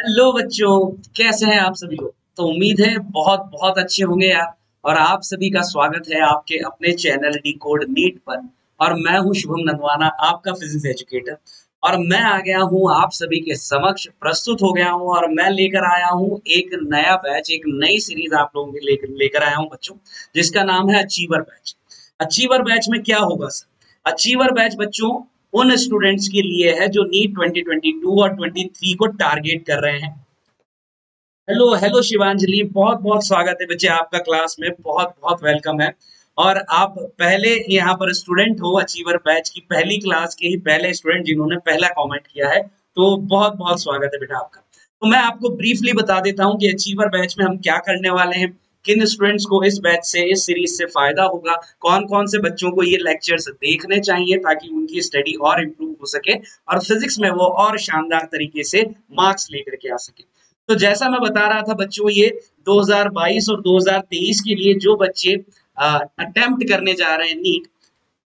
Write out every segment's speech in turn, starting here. Hello बच्चों, कैसे हैं आप सभी लोग। तो उम्मीद है बहुत बहुत अच्छे होंगे यार। और आप सभी का स्वागत है आपके अपने चैनल डिकोड नीट पर। और मैं हूं शुभम नंदवाना, आपका फिजिक्स एजुकेटर। और मैं आ गया हूं आप सभी के समक्ष, प्रस्तुत हो गया हूं। और मैं लेकर आया हूं एक नया बैच, एक नई सीरीज आप लोगों के लेकर आया हूं बच्चों, जिसका नाम है अचीवर बैच। अचीवर बैच में क्या होगा सर? अचीवर बैच बच्चों उन स्टूडेंट्स के लिए है जो नीट 2022 और 23 को टारगेट कर रहे हैं। हेलो हेलो शिवांजलि, बहुत बहुत स्वागत है बच्चे आपका क्लास में, बहुत बहुत वेलकम है। और आप पहले यहाँ पर स्टूडेंट हो, अचीवर बैच की पहली क्लास के ही पहले स्टूडेंट जिन्होंने पहला कमेंट किया है, तो बहुत बहुत स्वागत है बेटा आपका। तो मैं आपको ब्रीफली बता देता हूँ कि अचीवर बैच में हम क्या करने वाले हैं, किन स्टूडेंट्स को इस बैच से, इस सीरीज से फायदा होगा, कौन कौन से बच्चों को ये लेक्चर्स देखने चाहिए ताकि उनकी स्टडी और इम्प्रूव हो सके और फिजिक्स में वो और शानदार तरीके से मार्क्स लेकर के आ सके। तो जैसा मैं बता रहा था बच्चों, ये 2022 और 2023 के लिए जो बच्चे अटेम्प्ट करने जा रहे हैं NEET.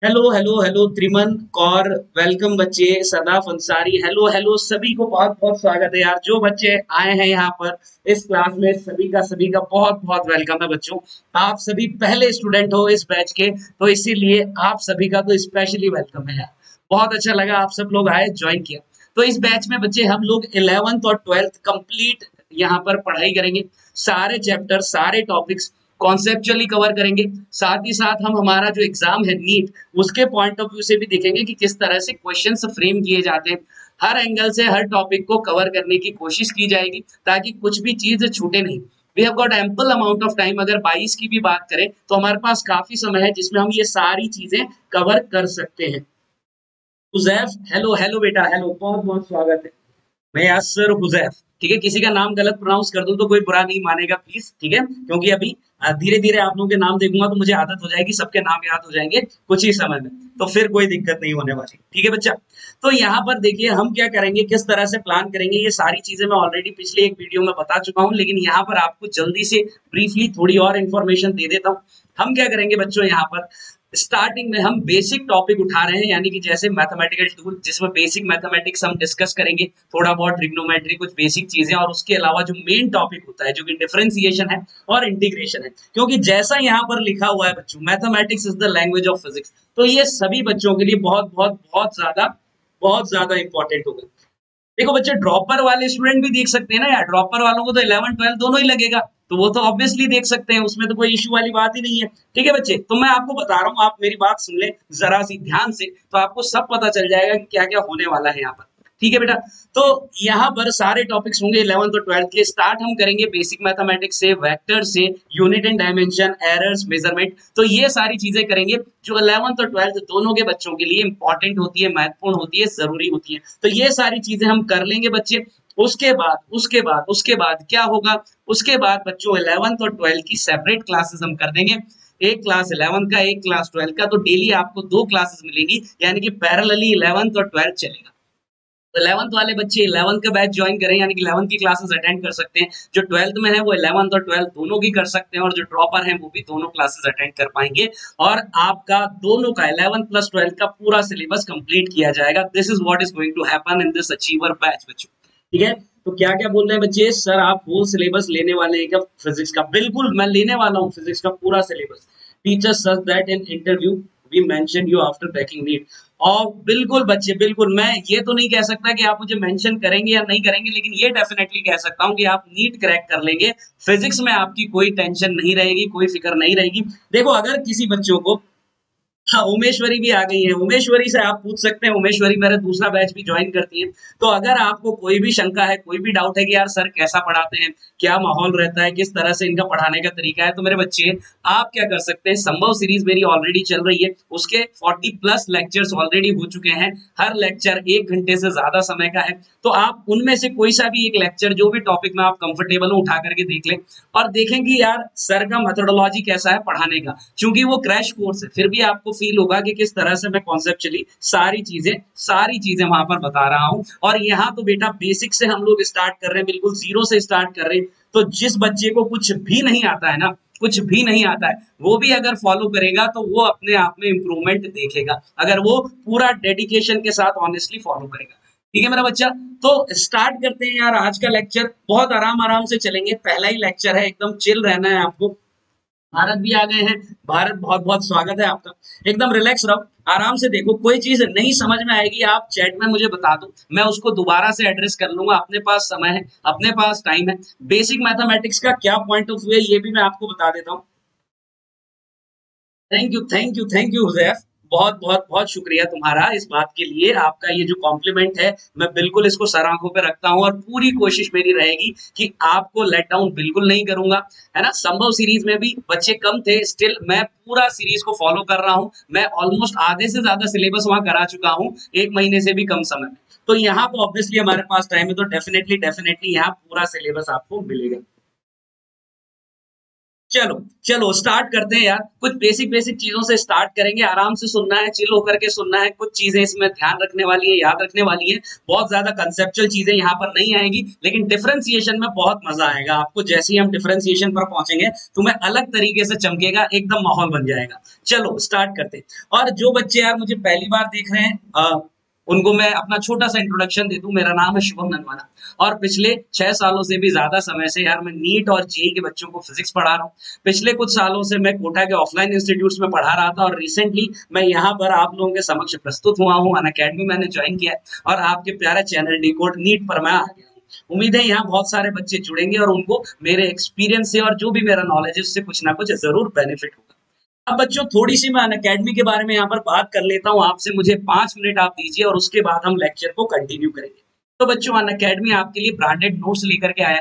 Hello hello hello Triman Kaur, welcome बच्चे। सदाफ अंसारी, हेलो हेलो, सभी को बहुत बहुत स्वागत है यार। जो बच्चे आए हैं यहाँ पर इस क्लास में, सभी का बहुत बहुत वेलकम है बच्चों। आप सभी पहले स्टूडेंट हो इस बैच के, तो इसीलिए आप सभी का तो स्पेशली वेलकम है यार। बहुत अच्छा लगा आप सब लोग आए, ज्वाइन किया। तो इस बैच में बच्चे हम लोग 11th और 12th कंप्लीट यहाँ पर पढ़ाई करेंगे, सारे चैप्टर, सारे टॉपिक्स कॉन्सेप्चुअली कवर करेंगे। साथ ही साथ हम हमारा जो एग्जाम है नीट, उसके पॉइंट ऑफ व्यू से भी देखेंगे कि किस तरह से क्वेश्चंस फ्रेम किए जाते हैं। हर एंगल से हर टॉपिक को कवर करने की कोशिश की जाएगी ताकि कुछ भी चीज छूटे नहीं। We have got ample amount of time. अगर 22 की भी बात करें तो हमारे पास काफी समय है जिसमें हम ये सारी चीजें कवर कर सकते हैं। हुजैफ, हेलो हेलो बेटा, हेलो, बहुत बहुत स्वागत है। मैं यासर हुजैफ, ठीक है, किसी का नाम गलत प्रोनाउंस कर दूं तो कोई बुरा नहीं मानेगा प्लीज, ठीक है, क्योंकि अभी धीरे धीरे आप लोगों के नाम देखूंगा तो मुझे आदत हो जाएगी, सबके नाम याद हो जाएंगे कुछ ही समय में, तो फिर कोई दिक्कत नहीं होने वाली, ठीक है बच्चा। तो यहाँ पर देखिए हम क्या करेंगे, किस तरह से प्लान करेंगे, ये सारी चीजें मैं ऑलरेडी पिछले एक वीडियो में बता चुका हूँ, लेकिन यहाँ पर आपको जल्दी से ब्रीफली थोड़ी और इन्फॉर्मेशन दे देता हूँ। हम क्या करेंगे बच्चों, यहाँ पर स्टार्टिंग में हम बेसिक टॉपिक उठा रहे हैं, यानी कि जैसे मैथमेटिकल टूल, जिसमें बेसिक मैथमेटिक्स हम डिस्कस करेंगे, थोड़ा बहुत ट्रिग्नोमेट्री, कुछ बेसिक चीजें, और उसके अलावा जो मेन टॉपिक होता है जो कि डिफरेंशिएशन है और इंटीग्रेशन है। क्योंकि जैसा यहाँ पर लिखा हुआ है बच्चों, mathematics is the language of physics, तो ये सभी बच्चों के लिए बहुत बहुत बहुत ज्यादा इंपॉर्टेंट होगा। देखो बच्चे, ड्रॉपर वाले स्टूडेंट भी देख सकते हैं ना यार, ड्रॉपर वालों को तो 11, 12 दोनों ही लगेगा, तो वो तो ऑब्वियसली देख सकते हैं, उसमें तो कोई इश्यू वाली बात ही नहीं है, ठीक है बच्चे। तो मैं आपको बता रहा हूँ, आप मेरी बात सुन ले जरा सी ध्यान से, तो आपको सब पता चल जाएगा कि क्या क्या होने वाला है यहाँ पर, ठीक है बेटा। तो यहाँ पर सारे टॉपिक्स होंगे 11th और 12th के। स्टार्ट हम करेंगे बेसिक मैथमेटिक्स से, वेक्टर से, unit and dimension, errors, measurement, तो ये सारी चीजें करेंगे जो 11th और 12th दोनों के बच्चों के लिए इंपॉर्टेंट होती है, महत्वपूर्ण होती है, जरूरी होती है। तो ये सारी चीजें हम कर लेंगे बच्चे। उसके बाद क्या होगा, उसके बाद बच्चों 11th और 12th की सेपरेट क्लासेस हम कर देंगे, एक क्लास 11th का, एक क्लास 12th का, तो डेली आपको 2 क्लासेस मिलेगी, यानी कि पैरेलली 11th और 12th चलेगा। तो 11th वाले बच्चे 11th का बैच ज्वाइन करें, यानी कि 11th की क्लासेस अटेंड कर सकते हैं। जो 12th में है वो 11th और 12th दोनों की कर सकते हैं, और जो ड्रॉपर हैं वो भी दोनों क्लासेस अटेंड कर पाएंगे, और आपका दोनों का 11th प्लस 12th का पूरा सिलेबस कंप्लीट किया जाएगा। This is what is going to happen in this achiever batch बच्चों, ठीक है। तो क्या क्या बोल रहे हैं बच्चे, सर आप वो सिलेबस लेने वाले हैं क्या फिजिक्स का? बिल्कुल, मैं लेने वाला हूँ फिजिक्स का पूरा syllabus. Teacher such that in interview we mention you after cracking NEET. और बिल्कुल बच्चे, बिल्कुल, मैं ये तो नहीं कह सकता कि आप मुझे मेंशन करेंगे या नहीं करेंगे, लेकिन ये डेफिनेटली कह सकता हूँ कि आप नीट क्रैक कर लेंगे। फिजिक्स में आपकी कोई टेंशन नहीं रहेगी, कोई फिक्र नहीं रहेगी। देखो अगर किसी बच्चों को, हाँ उमेश्वरी भी आ गई है, उमेश्वरी से आप पूछ सकते हैं, उमेश्वरी मेरा दूसरा बैच भी ज्वाइन करती है। तो अगर आपको कोई भी शंका है, कोई भी डाउट है कि यार सर कैसा पढ़ाते हैं, क्या माहौल रहता है, किस तरह से इनका पढ़ाने का तरीका है, तो मेरे बच्चे आप क्या कर सकते हैं, संभव सीरीज मेरी ऑलरेडी चल रही है, उसके 40+ लेक्चर्स ऑलरेडी हो चुके हैं, हर लेक्चर 1 घंटे से ज्यादा समय का है। तो आप उनमें से कोई सा भी एक लेक्चर, जो भी टॉपिक में आप कंफर्टेबल हो, उठा करके देख लें और देखें कि यार सर का मेथोडोलॉजी कैसा है पढ़ाने का। चूंकि वो क्रैश कोर्स है, फिर भी आपको फील होगा कि किस तरह से मैं कॉन्सेप्चुअली सारी चीजें वहां पर बता रहा हूं। और यहाँ तो बेटा बेसिक से हम लोग स्टार्ट कर रहे हैं, बिल्कुल जीरो से स्टार्ट कर रहे हैं। तो जिस बच्चे को कुछ भी नहीं आता है ना, कुछ भी नहीं आता है, वो भी अगर फॉलो करेगा तो वो अपने आप में इंप्रूवमेंट देखेगा, अगर वो पूरा डेडिकेशन के साथ ऑनेस्टली फॉलो करेगा। ठीक है मेरा बच्चा। तो स्टार्ट करते हैं यार आज का लेक्चर, बहुत आराम आराम से चलेंगे, पहला ही लेक्चर है, एकदम चिल रहना है आपको। भारत भी आ गए हैं, भारत बहुत बहुत स्वागत है आपका, एकदम रिलैक्स रहो, आराम से देखो, कोई चीज नहीं समझ में आएगी आप चैट में मुझे बता दो, मैं उसको दोबारा से एड्रेस कर लूंगा, अपने पास समय है, अपने पास टाइम है। बेसिक मैथमेटिक्स का क्या पॉइंट ऑफ व्यू है ये भी मैं आपको बता देता हूँ। Thank you thank you thank you Huzaif, बहुत बहुत बहुत शुक्रिया तुम्हारा इस बात के लिए, आपका ये जो कॉम्प्लीमेंट है मैं बिल्कुल इसको सर आंखों पे रखता हूँ और पूरी कोशिश मेरी रहेगी कि आपको लेट डाउन बिल्कुल नहीं करूंगा, है ना। संभव सीरीज में भी बच्चे कम थे, स्टिल मैं पूरा सीरीज को फॉलो कर रहा हूँ, मैं ऑलमोस्ट आधे से ज्यादा सिलेबस वहां करा चुका हूँ एक महीने से भी कम समय में, तो यहाँ पर ऑब्वियसली हमारे पास टाइम है तो डेफिनेटली यहाँ पूरा सिलेबस आपको मिलेगा। चलो चलो स्टार्ट करते हैं यार, कुछ बेसिक चीजों से स्टार्ट करेंगे, आराम से सुनना है, चिल होकर के सुनना है, कुछ चीजें इसमें ध्यान रखने वाली है, याद रखने वाली है, बहुत ज्यादा कंसेप्चुअल चीजें यहाँ पर नहीं आएगी, लेकिन डिफरेंशिएशन में बहुत मजा आएगा आपको। जैसे ही हम डिफरेंशिएशन पर पहुंचेंगे तो मैं अलग तरीके से चमकेगा, एकदम माहौल बन जाएगा। चलो स्टार्ट करते हैं। और जो बच्चे यार मुझे पहली बार देख रहे हैं उनको मैं अपना छोटा सा इंट्रोडक्शन दे दूं। मेरा नाम है शुभम नंदवाना और पिछले 6 सालों से भी ज्यादा समय से यार मैं नीट और जेई के बच्चों को फिजिक्स पढ़ा रहा हूँ। पिछले कुछ सालों से मैं कोटा के ऑफलाइन इंस्टीट्यूट्स में पढ़ा रहा था और रिसेंटली मैं यहाँ पर आप लोगों के समक्ष प्रस्तुत हुआ हूँ। अनअकैडमी मैंने ज्वाइन किया है और आपके प्यारे चैनल डिकोड नीट पर मैं आ गया। उम्मीद है यहाँ बहुत सारे बच्चे जुड़ेंगे और उनको मेरे एक्सपीरियंस से और जो भी मेरा नॉलेज है उससे कुछ ना कुछ जरूर बेनिफिट होगा। अब बच्चों थोड़ी सी मैं अनअकैडमी के बारे में यहाँ पर बात कर लेता हूँ आपसे, मुझे 5 मिनट आप दीजिए और उसके बाद हम लेक्चर को कंटिन्यू करेंगे। तो बच्चों अनअकैडमी आपके लिए ब्रांडेड नोट्स लेकर के आया।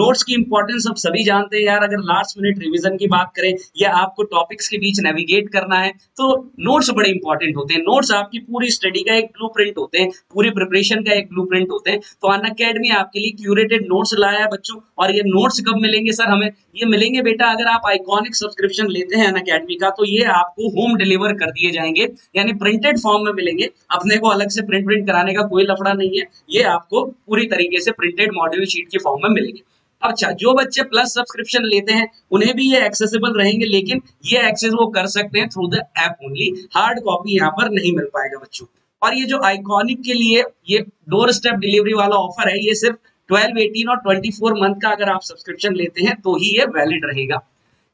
नोट्स की इंपॉर्टेंस आप सभी जानते हैं यार। अगर लास्ट मिनट रिवीजन की बात करें या आपको टॉपिक्स के बीच नेविगेट करना है तो नोट्स बड़े इंपॉर्टेंट होते हैं। नोट्स आपकी पूरी स्टडी का एक ब्लूप्रिंट होते हैं, पूरी प्रिपरेशन का एक ब्लूप्रिंट होते हैं। तो अनअकैडमी आपके लिए क्यूरेटेड नोट्स लाया है बच्चों। और ये नोट्स कब मिलेंगे सर हमें? ये मिलेंगे बेटा अगर आप आइकॉनिक सब्सक्रिप्शन लेते हैं अनअकैडमी का तो ये आपको होम डिलीवर कर दिए जाएंगे, यानी प्रिंटेड फॉर्म में मिलेंगे। अपने को अलग से प्रिंट कराने का कोई लफड़ा नहीं है, ये आपको पूरी तरीके से प्रिंटेड मॉड्यूल शीट के फॉर्म में मिलेंगे। अच्छा, जो बच्चे प्लस सब्सक्रिप्शन लेते हैं उन्हें भी ये एक्सेसिबल रहेंगे, लेकिन ये एक्सेस वो कर सकते हैं through the app only, hard copy यहाँ पर नहीं मिल पाएगा बच्चों। और ये जो आइकॉनिक के लिए ये डोर स्टेप डिलीवरी वाला ऑफर है, ये सिर्फ 12, 18 और 24 मंथ का अगर आप सब्सक्रिप्शन लेते हैं तो ही ये वैलिड रहेगा।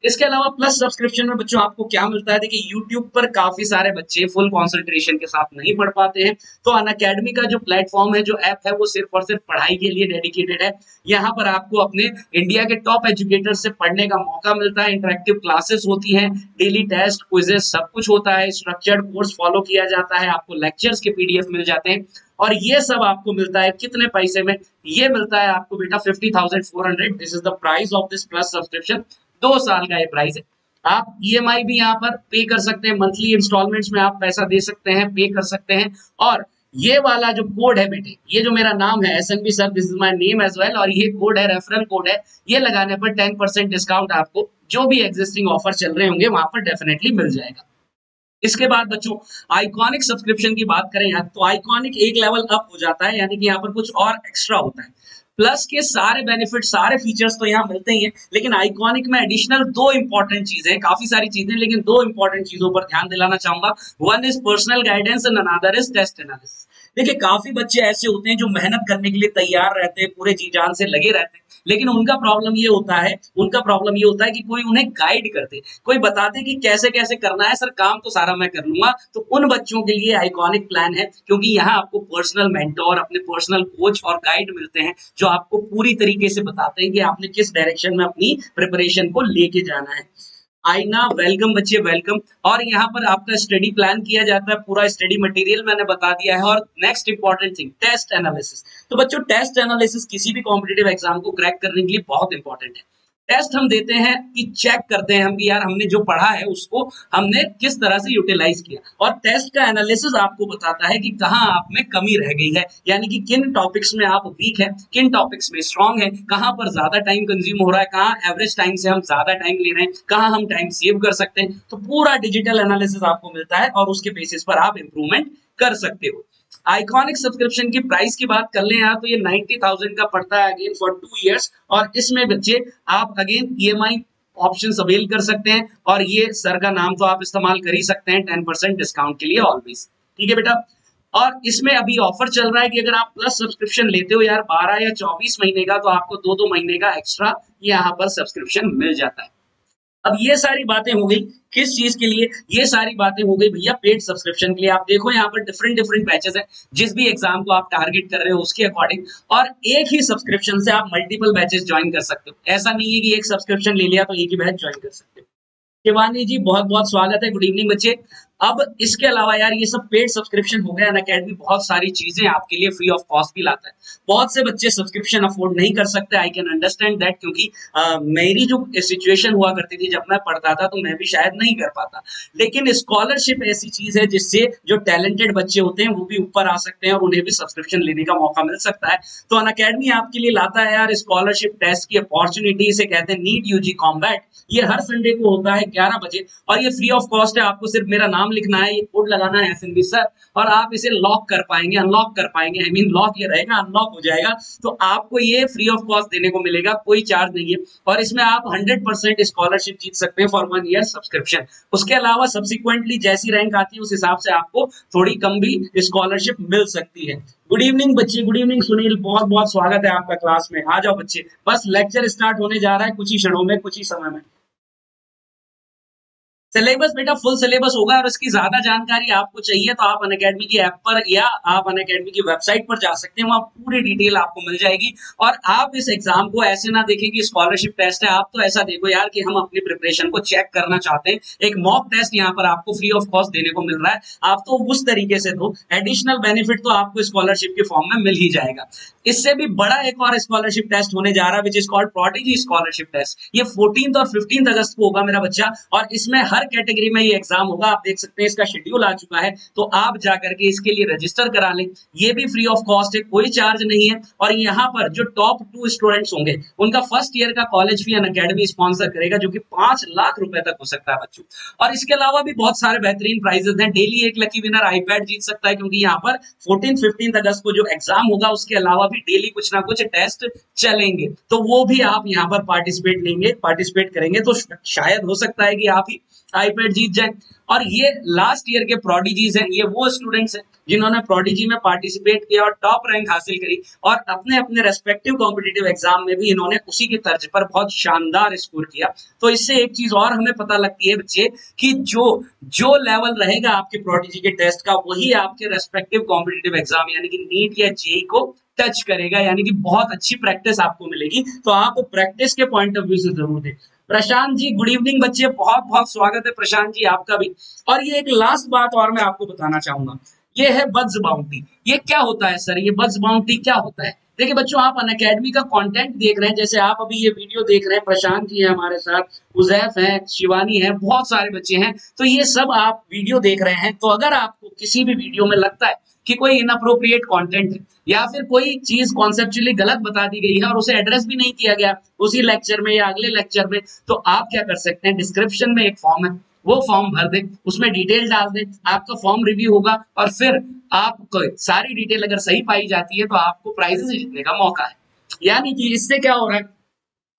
इसके अलावा प्लस सब्सक्रिप्शन में बच्चों आपको क्या मिलता है? देखिए यूट्यूब पर काफी सारे बच्चे फुल कंसंट्रेशन के साथ नहीं पढ़ पाते हैं, तो अनअकैडमी का जो प्लेटफॉर्म है, जो ऐप है, वो सिर्फ और सिर्फ पढ़ाई के लिए डेडिकेटेड है। यहाँ पर आपको अपने इंडिया के टॉप एजुकेटर से पढ़ने का मौका मिलता है, इंटरेक्टिव क्लासेस होती है, डेली टेस्ट, क्विजेस, सब कुछ होता है, स्ट्रक्चर्ड कोर्स फॉलो किया जाता है, आपको लेक्चर्स के पीडीएफ मिल जाते हैं और ये सब आपको मिलता है कितने पैसे में? ये मिलता है आपको बेटा 50,400। This is the price of this plus subscription. 2 साल का ये प्राइस है। आप EMI भी यहाँ पर पे कर सकते हैं, मंथली इंस्टॉलमेंट्स में आप पैसा दे सकते हैं, पे कर सकते हैं। और ये वाला जो कोड है बेटे, ये जो मेरा नाम है SNB sir, this is my name as well, और ये कोड है, रेफरल कोड है, ये लगाने पर 10% डिस्काउंट आपको जो भी एग्जिस्टिंग ऑफर चल रहे होंगे वहां पर डेफिनेटली मिल जाएगा। इसके बाद बच्चों आइकॉनिक सब्सक्रिप्शन की बात करें यहाँ तो आइकॉनिक एक लेवल अप हो जाता है, यानी कि यहाँ पर कुछ और एक्स्ट्रा होता है। प्लस के सारे बेनिफिट, सारे फीचर्स तो यहाँ मिलते ही हैं, लेकिन आइकॉनिक में एडिशनल 2 इंपॉर्टेंट चीजें, काफी सारी चीजें, लेकिन 2 इंपॉर्टेंट चीजों पर ध्यान दिलाना चाहूंगा। 1 is personal guidance and another is test analysis. देखिए काफी बच्चे ऐसे होते हैं जो मेहनत करने के लिए तैयार रहते हैं, पूरे जी जान से लगे रहते हैं, लेकिन उनका प्रॉब्लम ये होता है कि कोई उन्हें गाइड करते, कोई बताते कि कैसे कैसे करना है। सर काम तो सारा मैं कर लूंगा, तो उन बच्चों के लिए आइकॉनिक प्लान है, क्योंकि यहाँ आपको पर्सनल मेंटोर, अपने पर्सनल कोच और गाइड मिलते हैं जो आपको पूरी तरीके से बताते हैं कि आपने किस डायरेक्शन में अपनी प्रिपरेशन को लेके जाना है। आईना, वेलकम बच्चे, वेलकम। और यहाँ पर आपका स्टडी प्लान किया जाता है, पूरा स्टडी मटेरियल मैंने बता दिया है। और next important thing, test analysis. तो बच्चों टेस्ट एनालिसिस किसी भी कॉम्पिटिटिव एग्जाम को क्रैक करने के लिए बहुत इंपॉर्टेंट है। टेस्ट हम देते हैं कि चेक करते हैं हम कि यार हमने जो पढ़ा है उसको हमने किस तरह से यूटिलाइज किया, और टेस्ट का एनालिसिस आपको बताता है कि कहाँ आप में कमी रह गई है, यानी कि किन टॉपिक्स में आप वीक है, किन टॉपिक्स में स्ट्रांग है, कहाँ पर ज्यादा टाइम कंज्यूम हो रहा है, कहाँ एवरेज टाइम से हम ज्यादा टाइम ले रहे हैं, कहाँ हम टाइम सेव कर सकते हैं। तो पूरा डिजिटल एनालिसिस आपको मिलता है और उसके बेसिस पर आप इंप्रूवमेंट कर सकते हो। आइकॉनिक सब्सक्रिप्शन की प्राइस की बात कर ले यहाँ तो ये 90,000 का पड़ता है अगेन फॉर 2 इयर्स, और इसमें बच्चे आप अगेन EMI ऑप्शन अवेल कर सकते हैं और ये सर का नाम तो आप इस्तेमाल कर ही सकते हैं 10% डिस्काउंट के लिए ऑलवेज। ठीक है बेटा, और इसमें अभी ऑफर चल रहा है कि अगर आप प्लस सब्सक्रिप्शन लेते हो यार 12 या 24 महीने का, तो आपको 2-2 महीने का एक्स्ट्रा यहाँ पर सब्सक्रिप्शन मिल जाता है। अब ये सारी बातें हो गई किस चीज के लिए, ये सारी बातें हो गई भैया पेड सब्सक्रिप्शन के लिए। आप देखो यहाँ पर डिफरेंट बैचेस हैं, जिस भी एग्जाम को आप टारगेट कर रहे हो उसके अकॉर्डिंग, और एक ही सब्सक्रिप्शन से आप मल्टीपल बैचेस ज्वाइन कर सकते हो। ऐसा नहीं है कि एक सब्सक्रिप्शन ले लिया तो एक ही बैच ज्वाइन कर सकते हो। शिवानी जी बहुत बहुत स्वागत है, गुड इवनिंग बच्चे। अब इसके अलावा यार ये सब पेड सब्सक्रिप्शन हो गया, अनअकैडमी बहुत सारी चीजें आपके लिए फ्री ऑफ कॉस्ट भी लाता है। बहुत से बच्चे सब्सक्रिप्शन अफोर्ड नहीं कर सकते, आई कैन अंडरस्टैंड दैट, क्योंकि मेरी जो सिचुएशन हुआ करती थी जब मैं पढ़ता था तो मैं भी शायद नहीं कर पाता। लेकिन स्कॉलरशिप ऐसी चीज है जिससे जो टैलेंटेड बच्चे होते हैं वो भी ऊपर आ सकते हैं और उन्हें भी सब्सक्रिप्शन लेने का मौका मिल सकता है। तो अनअकैडमी आपके लिए लाता है यार स्कॉलरशिप टेस्ट की अपॉर्चुनिटी, इसे कहते हैं नीट यूजी कॉम्बैट। ये हर संडे को होता है 11 बजे और ये फ्री ऑफ कॉस्ट है। आपको सिर्फ मेरा नाम लिखना है, ये कोड लगाना है एसएनबी सर, और आप इसे लॉक कर पाएंगे, अनलॉक कर पाएंगे। आई मीन लॉक ये रहेगा, अनलॉक हो जाएगा, तो आपको ये फ्री ऑफ कॉस्ट देने को मिलेगा, कोई चार्ज नहीं है। और इसमें आप 100% स्कॉलरशिप जीत सकते हैं फॉर 1 ईयर सब्सक्रिप्शन। उसके अलावा सब्सिक्वेंटली जैसी रैंक आती है उस हिसाब से आपको थोड़ी कम भी स्कॉलरशिप मिल सकती है। गुड इवनिंग बच्चे, गुड इवनिंग सुनील, बहुत बहुत स्वागत है आपका क्लास में। आ जाओ बच्चे, बस लेक्चर स्टार्ट होने जा रहा है कुछ ही क्षणों में, कुछ ही समय में। सिलेबस बेटा फुल सिलेबस होगा, और इसकी ज्यादा जानकारी आपको चाहिए तो आप अनअकैडमी की ऐप पर या आप अनअकैडमी की वेबसाइट पर जा सकते हैं, वहाँ पूरी डिटेल आपको मिल जाएगी। और आप इस एग्जाम को ऐसे ना देखें कि स्कॉलरशिप टेस्ट है, आप तो ऐसा देखो यार कि हम अपनी प्रिपरेशन को चेक करना चाहते हैं। एक मॉक टेस्ट यहाँ पर आपको फ्री ऑफ कॉस्ट देने को मिल रहा है, आप तो उस तरीके से दो, एडिशनल बेनिफिट तो आपको स्कॉलरशिप के फॉर्म में मिल ही जाएगा। इससे भी बड़ा एक और स्कॉलरशिप टेस्ट होने जा रहा है, which is called prodigy scholarship test. ये 14 और 15 अगस्त को होगा मेरा बच्चा, और इसमें हर कैटेगरी में ये एग्जाम होगा। आप देख सकते हैं इसका शेड्यूल आ चुका है, तो आप जाकर के इसके लिए रजिस्टर करा लें। ये भी फ्री ऑफ कॉस्ट है, कोई चार्ज नहीं है। और यहाँ पर जो टॉप 2 स्टूडेंट्स होंगे उनका फर्स्ट ईयर का कॉलेज फी अनअकैडमी स्पॉन्सर करेगा, जो कि 5 लाख रुपए तक हो सकता है बच्चों। और इसके अलावा भी बहुत सारे बेहतरीन प्राइजेस हैं। डेली एक लकी विनर आईपैड जीत सकता है, क्योंकि यहाँ पर 14-15 अगस्त को जो एग्जाम होगा उसके अलावा भी डेली कुछ ना कुछ टेस्ट चलेंगे, तो वो भी आप यहाँ पर पार्टिसिपेट करेंगे, तो शायद हो सकता है कि आप ही आईपैड जीत जाए। और ये लास्ट ईयर के प्रोडिजीज हैं, ये वो स्टूडेंट्स हैं जिन्होंने प्रोडिजी में पार्टिसिपेट किया और टॉप रैंक हासिल करी, और अपने अपने रेस्पेक्टिव कॉम्पिटिटिव एग्जाम में भी इन्होंने उसी के तर्ज पर बहुत शानदार स्कोर किया। तो इससे एक चीज और हमें पता लगती है बच्चे कि जो लेवल रहेगा आपके प्रोडिजी के टेस्ट का, वही आपके रेस्पेक्टिव कॉम्पिटिटिव एग्जाम यानी कि नीट या जेई को टच करेगा, यानी कि बहुत अच्छी प्रैक्टिस आपको मिलेगी। तो आप प्रैक्टिस के पॉइंट ऑफ व्यू से जरूर दें। प्रशांत जी गुड इवनिंग बच्चे, बहुत बहुत स्वागत है प्रशांत जी आपका भी। और ये एक लास्ट बात और मैं आपको बताना चाहूंगा, ये है बग्स बाउंटी। ये क्या होता है सर, ये बग्स बाउंटी क्या होता है? देखिए बच्चों, आप अनअकैडमी का कंटेंट देख रहे हैं, जैसे आप अभी ये वीडियो देख रहे हैं, प्रशांत जी है हमारे साथ, उजैफ है, शिवानी है, बहुत सारे बच्चे हैं, तो ये सब आप वीडियो देख रहे हैं। तो अगर आपको किसी भी वीडियो में लगता है कि कोई इनअप्रोप्रिएट कंटेंट है या फिर कोई चीज कॉन्सेप्चुअली गलत बता दी गई है और उसे एड्रेस भी नहीं किया गया उसी लेक्चर में या अगले लेक्चर में, तो आप क्या कर सकते हैं, डिस्क्रिप्शन में एक फॉर्म है, वो फॉर्म भर दें, उसमें डिटेल डाल दें, आपका फॉर्म रिव्यू होगा और फिर आपको सारी डिटेल अगर सही पाई जाती है तो आपको प्राइजेस जीतने का मौका है। यानी कि इससे क्या हो रहा है,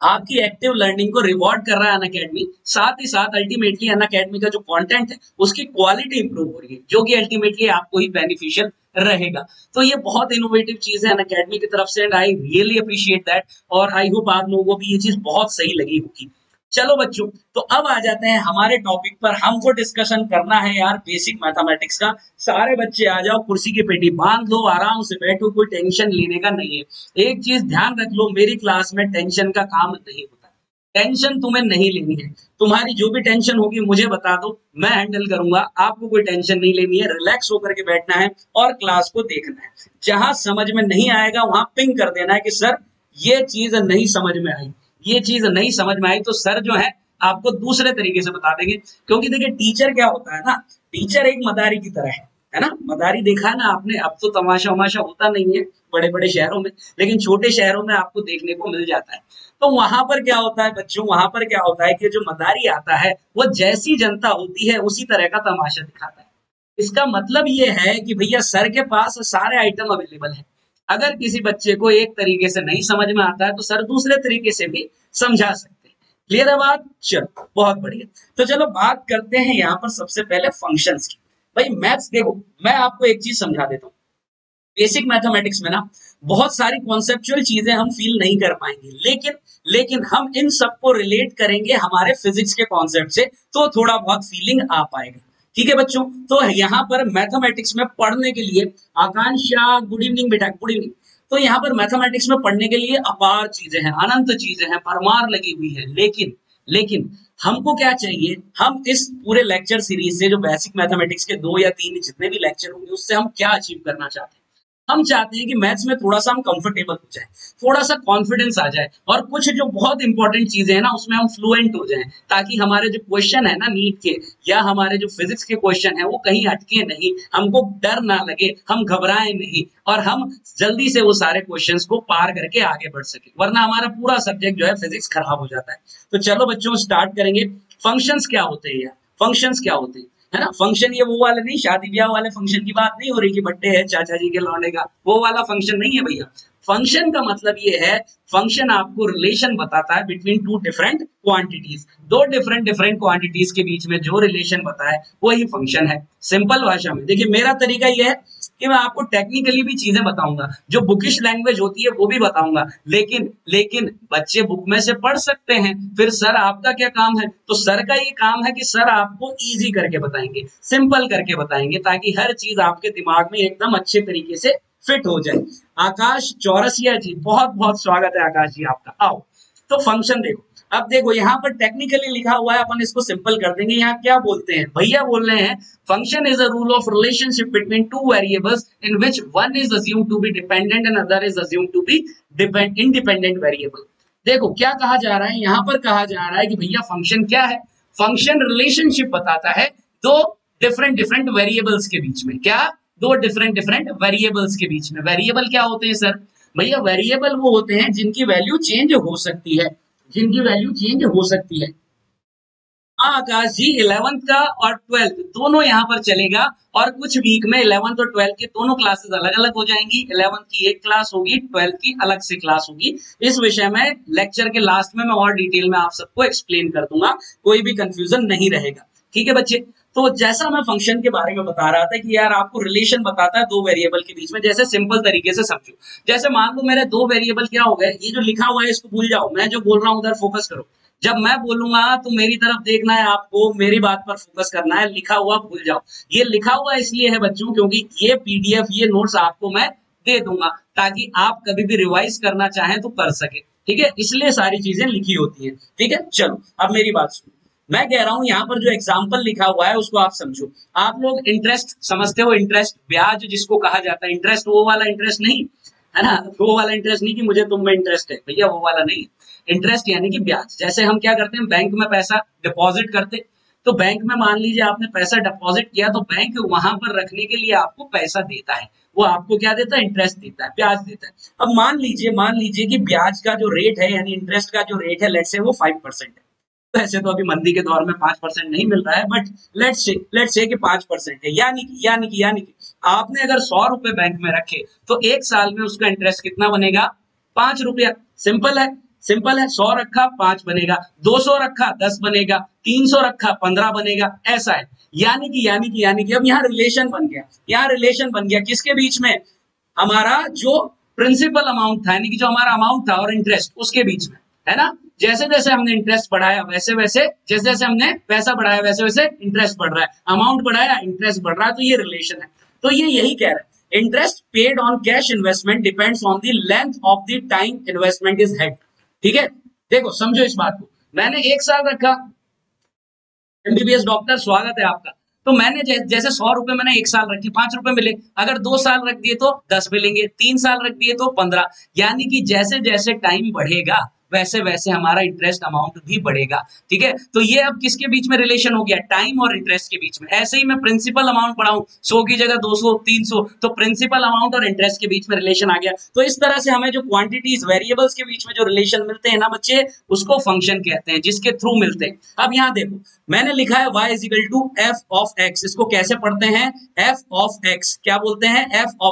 आपकी एक्टिव लर्निंग को रिवॉर्ड कर रहा है अनअकैडमी, साथ ही साथ अल्टीमेटली अनअकैडमी का जो कंटेंट है उसकी क्वालिटी इंप्रूव हो रही है, जो कि अल्टीमेटली आपको ही बेनिफिशियल रहेगा। तो ये बहुत इनोवेटिव चीज है अनअकैडमी की तरफ से, and I really appreciate that, और आई होप आप लोगों को भी ये चीज बहुत सही लगी होगी। चलो बच्चों, तो अब आ जाते हैं हमारे टॉपिक पर। हमको डिस्कशन करना है यार बेसिक मैथमेटिक्स का। सारे बच्चे आ जाओ, कुर्सी की पेटी बांध लो, आराम से बैठो, कोई टेंशन लेने का नहीं है। एक चीज ध्यान रख लो, मेरी क्लास में टेंशन का काम नहीं होता। टेंशन तुम्हें नहीं लेनी है, तुम्हारी जो भी टेंशन होगी मुझे बता दो, मैं हैंडल करूंगा। आपको कोई टेंशन नहीं लेनी है, रिलैक्स होकर के बैठना है और क्लास को देखना है। जहां समझ में नहीं आएगा वहां पिंग कर देना है कि सर ये चीज नहीं समझ में आई, ये चीज नहीं समझ में आई, तो सर जो है आपको दूसरे तरीके से बता देंगे। क्योंकि देखिए टीचर क्या होता है ना, टीचर एक मदारी की तरह है ना। मदारी देखा है ना आपने, अब तो तमाशा वमाशा होता नहीं है बड़े बड़े शहरों में, लेकिन छोटे शहरों में आपको देखने को मिल जाता है। तो वहां पर क्या होता है बच्चों, वहां पर क्या होता है कि जो मदारी आता है वो जैसी जनता होती है उसी तरह का तमाशा दिखाता है। इसका मतलब ये है कि भैया सर के पास सारे आइटम अवेलेबल है, अगर किसी बच्चे को एक तरीके से नहीं समझ में आता है तो सर दूसरे तरीके से भी समझा सकते हैं। क्लियर है बात? चलो बहुत बढ़िया। तो चलो बात करते हैं यहाँ पर सबसे पहले फंक्शंस की। भाई मैथ्स देखो, मैं आपको एक चीज समझा देता हूँ, बेसिक मैथमेटिक्स में ना बहुत सारी कॉन्सेप्चुअल चीजें हम फील नहीं कर पाएंगे, लेकिन हम इन सबको रिलेट करेंगे हमारे फिजिक्स के कॉन्सेप्ट से, तो थोड़ा बहुत फीलिंग आ पाएगा। ठीक है बच्चों, तो यहाँ पर मैथमेटिक्स में पढ़ने के लिए, आकांक्षा गुड इवनिंग बेटा, गुड इवनिंग। तो यहाँ पर मैथमेटिक्स में पढ़ने के लिए अपार चीजें हैं, अनंत चीजें हैं, परमार लगी हुई है, लेकिन हमको क्या चाहिए, हम इस पूरे लेक्चर सीरीज से जो बेसिक मैथमेटिक्स के 2 या 3 जितने भी लेक्चर होंगे उससे हम क्या अचीव करना चाहते हैं। हम चाहते हैं कि मैथ्स में थोड़ा सा हम कंफर्टेबल हो जाए, थोड़ा सा कॉन्फिडेंस आ जाए, और कुछ जो बहुत इंपॉर्टेंट चीजें हैं ना उसमें हम फ्लुएंट हो जाएं, ताकि हमारे जो क्वेश्चन है ना नीट के या हमारे जो फिजिक्स के क्वेश्चन है वो कहीं अटके नहीं, हमको डर ना लगे, हम घबराएं नहीं, और हम जल्दी से वो सारे क्वेश्चन को पार करके आगे बढ़ सके, वरना हमारा पूरा सब्जेक्ट जो है फिजिक्स खराब हो जाता है। तो चलो बच्चों स्टार्ट करेंगे। फंक्शंस क्या होते हैं यार, फंक्शंस क्या होते हैं, है ना। फंक्शन ये वो वाला नहीं, शादी ब्याह वाले फंक्शन की बात नहीं हो रही कि बर्थडे है चाचा जी के लौंडे का, वो वाला फंक्शन नहीं है भैया। फंक्शन का मतलब ये है, फंक्शन आपको रिलेशन बताता है बिटवीन टू डिफरेंट क्वांटिटीज, दो डिफरेंट क्वांटिटीज के बीच में जो रिलेशन बताए वही फंक्शन है। सिंपल भाषा में देखिए, मेरा तरीका ये है कि मैं आपको टेक्निकली भी चीजें बताऊंगा, जो बुकिश लैंग्वेज होती है वो भी बताऊंगा, लेकिन बच्चे बुक में से पढ़ सकते हैं, फिर सर आपका क्या काम है, तो सर का ये काम है कि सर आपको इजी करके बताएंगे, सिंपल करके बताएंगे, ताकि हर चीज आपके दिमाग में एकदम अच्छे तरीके से फिट हो जाए। आकाश चौरसिया जी बहुत बहुत स्वागत है आकाश जी आपका, आओ। तो फंक्शन देखो, अब देखो यहाँ पर टेक्निकली लिखा हुआ है, अपन इसको सिंपल कर देंगे। यहाँ क्या बोलते हैं भैया, बोल रहे हैं function is a rule of relationship between two variables in which one is assumed to be dependent and other is assumed to be independent variable. देखो क्या कहा जा रहा है, यहाँ पर कहा जा रहा है कि भैया फंक्शन क्या है, फंक्शन रिलेशनशिप बताता है दो डिफरेंट वेरिएबल्स के बीच में। क्या, दो डिफरेंट वेरिएबल्स के बीच में। वेरिएबल क्या होते हैं सर, भैया वेरिएबल वो होते हैं जिनकी वैल्यू चेंज हो सकती है, जिनकी वैल्यू चेंज हो सकती है। हाँ आकाश जी, 11th का और 12th दोनों यहाँ पर चलेगा, और कुछ वीक में 11th और 12th के दोनों क्लासेस अलग अलग हो जाएंगी। 11th की एक क्लास होगी, 12th की अलग से क्लास होगी। इस विषय में लेक्चर के लास्ट में मैं और डिटेल में आप सबको एक्सप्लेन कर दूंगा, कोई भी कंफ्यूजन नहीं रहेगा। ठीक है बच्चे, तो जैसा मैं फंक्शन के बारे में बता रहा था कि यार आपको रिलेशन बताता है दो वेरिएबल के बीच में। जैसे सिंपल तरीके से समझो, जैसे मान लो मेरे दो वेरिएबल क्या हो गए, ये जो लिखा हुआ है इसको भूल जाओ, मैं जो बोल रहा हूँ उधर फोकस करो। जब मैं बोलूंगा तो मेरी तरफ देखना है आपको, मेरी बात पर फोकस करना है, लिखा हुआ भूल जाओ। ये लिखा हुआ इसलिए है बच्चों क्योंकि ये PDF, ये नोट्स आपको मैं दे दूंगा ताकि आप कभी भी रिवाइज करना चाहें तो कर सके। ठीक है, इसलिए सारी चीजें लिखी होती है। ठीक है, चलो अब मेरी बात सुनो, मैं कह रहा हूं यहाँ पर जो एग्जाम्पल लिखा हुआ है उसको आप समझो। आप लोग इंटरेस्ट समझते हो, इंटरेस्ट ब्याज जिसको कहा जाता है, इंटरेस्ट वो वाला इंटरेस्ट नहीं है ना, वो वाला इंटरेस्ट नहीं कि मुझे तुम में इंटरेस्ट है, भैया वो वाला नहीं। इंटरेस्ट यानी कि ब्याज। जैसे हम क्या करते हैं, बैंक में पैसा डिपॉजिट करते, तो बैंक में मान लीजिए आपने पैसा डिपॉजिट किया तो बैंक वहां पर रखने के लिए आपको पैसा देता है, वो आपको क्या देता है, इंटरेस्ट देता है, ब्याज देता है। अब मान लीजिए कि ब्याज का जो रेट है यानी इंटरेस्ट का जो रेट है लेट्स से वो 5% है। वैसे तो अभी मंदी के दौर में 5% नहीं मिल रहा है, बट लेट्स से कि 5% है, यानी कि आपने अगर 100 रुपए बैंक में रखे तो 1 साल में उसका इंटरेस्ट कितना बनेगा, 5 रुपया। सिंपल है। 100 रखा 5 बनेगा, 200 रखा 10 बनेगा, 300 रखा 15 बनेगा, ऐसा है। यानी कि अब यहाँ रिलेशन बन गया, किसके बीच में, हमारा जो प्रिंसिपल अमाउंट था यानी कि जो हमारा अमाउंट था और इंटरेस्ट, उसके बीच में, है ना। जैसे हमने इंटरेस्ट बढ़ाया जैसे हमने पैसा बढ़ाया वैसे इंटरेस्ट बढ़ रहा है, अमाउंट बढ़ाया इंटरेस्ट बढ़ रहा है, तो ये रिलेशन है। तो ये यही कह रहा है, interest paid on cash investment depends on the length of the time investment is held. ठीक है, देखो समझो इस बात को, मैंने 1 साल रखा, MBBS डॉक्टर स्वागत है आपका। तो मैंने जैसे 100 रुपए मैंने 1 साल रखे, 5 रुपए मिले, अगर 2 साल रख दिए तो 10 मिलेंगे, 3 साल रख दिए तो 15, यानी कि जैसे जैसे टाइम बढ़ेगा वैसे वैसे हमारा इंटरेस्ट अमाउंट भी बढ़ेगा। ठीक है, तो ये अब किसके बीच में रिलेशन हो गया, टाइम और इंटरेस्ट के बीच में। ऐसे ही मैं प्रिंसिपल अमाउंट बढ़ाऊं 100 की जगह 200, 300, तो प्रिंसिपल अमाउंट और इंटरेस्ट के बीच में रिलेशन आ गया। तो इस तरह से हमें जो क्वांटिटीज वेरिएबल्स के बीच में जो रिलेशन मिलते हैं ना बच्चे, उसको फंक्शन कहते हैं, जिसके थ्रू मिलते हैं। अब यहाँ देखो, मैंने लिखा है y = f(x), इसको कैसे पढ़ते हैं, f(x), क्या बोलते हैं,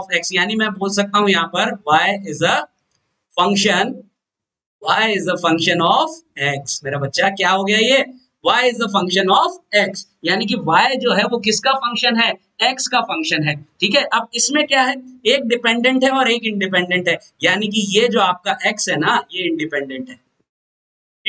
f(x), यानी मैं बोल सकता हूं यहाँ पर y is a function of x। मेरा बच्चा क्या हो गया, ये y is the function of x, यानी कि y जो है वो किसका फंक्शन है, x का फंक्शन है। ठीक है, अब इसमें क्या है, एक डिपेंडेंट है और एक इंडिपेंडेंट है, यानी कि ये जो आपका x है ना ये इंडिपेंडेंट है।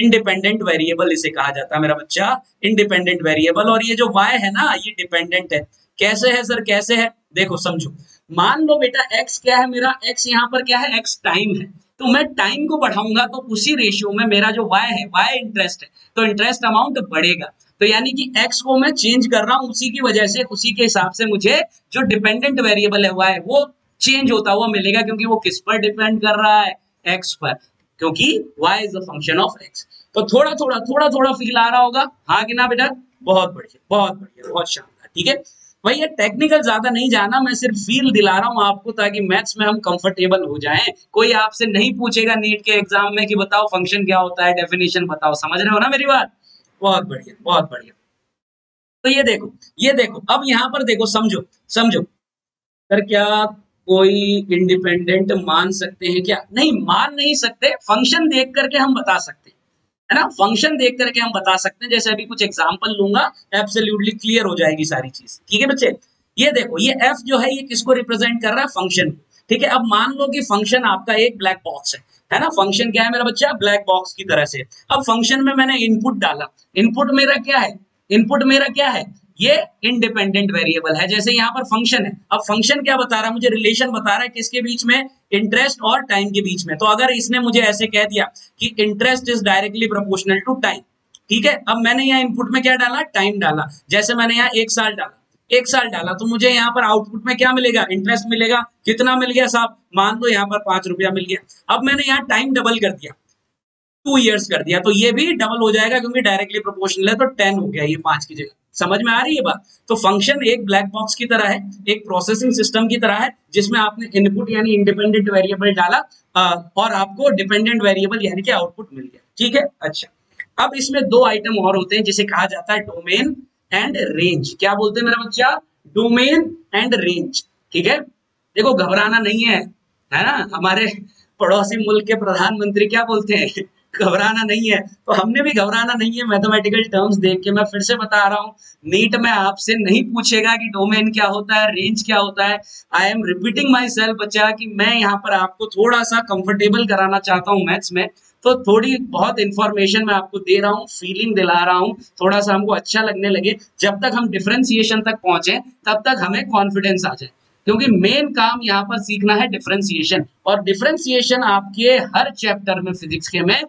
इंडिपेंडेंट वेरिएबल इसे कहा जाता है मेरा बच्चा, इंडिपेंडेंट वेरिएबल। और ये जो y है ना ये डिपेंडेंट है। कैसे है सर, कैसे है, देखो समझो। मान लो बेटा x क्या है मेरा, x यहाँ पर क्या है, x टाइम है, तो मैं टाइम को बढ़ाऊंगा तो उसी रेशियो में मेरा जो y है, y इंटरेस्ट है, तो इंटरेस्ट अमाउंट बढ़ेगा। तो यानी कि x को मैं चेंज कर रहा हूं, उसी की वजह से, उसी के हिसाब से मुझे जो डिपेंडेंट वेरिएबल है y वो चेंज होता हुआ मिलेगा, क्योंकि वो किस पर डिपेंड कर रहा है, x पर, क्योंकि y is a function of x। तो थोड़ा थोड़ा फील आ रहा होगा, हाँ कि ना बेटा, बहुत बढ़िया बहुत बढ़िया, बहुत शानदार। ठीक है भैया, टेक्निकल ज्यादा नहीं जाना, मैं सिर्फ फील दिला रहा हूँ आपको, ताकि मैथ्स में हम कंफर्टेबल हो जाएं। कोई आपसे नहीं पूछेगा नीट के एग्जाम में कि बताओ फंक्शन क्या होता है, डेफिनेशन बताओ, समझ रहे हो ना मेरी बात। बहुत बढ़िया बहुत बढ़िया। तो ये देखो अब यहाँ पर देखो, समझो सर, क्या कोई इंडिपेंडेंट मान सकते हैं क्या? नहीं, मान नहीं सकते, फंक्शन देख करके हम बता सकते हैं, है ना, फंक्शन देख करके हम बता सकते हैं। जैसे अभी कुछ एग्जांपल लूंगा, एब्सोल्युटली क्लियर हो जाएगी सारी चीज। ठीक है बच्चे, ये देखो, ये f जो है ये किसको रिप्रेजेंट कर रहा है, फंक्शन। ठीक है, अब मान लो कि फंक्शन आपका एक ब्लैक बॉक्स है ना। फंक्शन क्या है मेरा बच्चा, ब्लैक बॉक्स की तरह से। अब फंक्शन में मैंने इनपुट डाला, इनपुट मेरा क्या है, ये इंडिपेंडेंट वेरिएबल है। जैसे यहाँ पर फंक्शन है, अब फंक्शन क्या बता रहा है मुझे, रिलेशन बता रहा है किसके बीच में, इंटरेस्ट और टाइम के बीच में। तो अगर इसने मुझे ऐसे कह दिया कि interest is directly proportional to time, ठीक है, अब मैंने यहाँ इनपुट में क्या डाला, टाइम डाला, जैसे मैंने यहाँ एक साल डाला, तो मुझे यहाँ पर आउटपुट में क्या मिलेगा, इंटरेस्ट मिलेगा। कितना मिल गया साहब, मान लो यहाँ पर 5 रुपया मिल गया। अब मैंने यहाँ टाइम डबल कर दिया, 2 years कर दिया, तो ये भी डबल हो जाएगा क्योंकि डायरेक्टली प्रोपोर्शनल है, तो 10 हो गया ये 5 की जगह। समझ में आ रही है बात। तो फंक्शन एक ब्लैक बॉक्स की तरह है, एक प्रोसेसिंग सिस्टम की तरह है, जिसमें आपने इनपुट यानी इंडिपेंडेंट वेरिएबल डाला और आपको डिपेंडेंट वेरिएबल यानी कि आउटपुट मिल गया। ठीक है, अच्छा अब इसमें 2 आइटम और होते हैं जिसे कहा जाता है डोमेन एंड रेंज। क्या बोलते हैं मेरा बच्चा, डोमेन एंड रेंज। ठीक है, देखो घबराना नहीं है, है ना, हमारे पड़ोसी मुल्क के प्रधानमंत्री क्या बोलते हैं, घबराना नहीं है, तो हमने भी घबराना नहीं है। मैथमेटिकल टर्म्स देख के मैं फिर से बता रहा हूँ, नीट में आपसे नहीं पूछेगा कि डोमेन क्या होता है, रेंज क्या होता है। I am repeating myself बच्चा, कि मैं यहाँ पर आपको थोड़ा सा कंफर्टेबल कराना चाहता हूँ मैथ्स में, तो थोड़ी बहुत इन्फॉर्मेशन मैं आपको दे रहा हूँ, फीलिंग दिला रहा हूँ, थोड़ा सा हमको अच्छा लगने लगे। जब तक हम डिफ्रेंसिएशन तक पहुंचे तब तक हमें कॉन्फिडेंस आ जाए, क्योंकि मेन काम यहाँ पर सीखना है डिफरेंशिएशन, और डिफरेंशिएशन आपके हर चैप्टर में फिजिक्स के में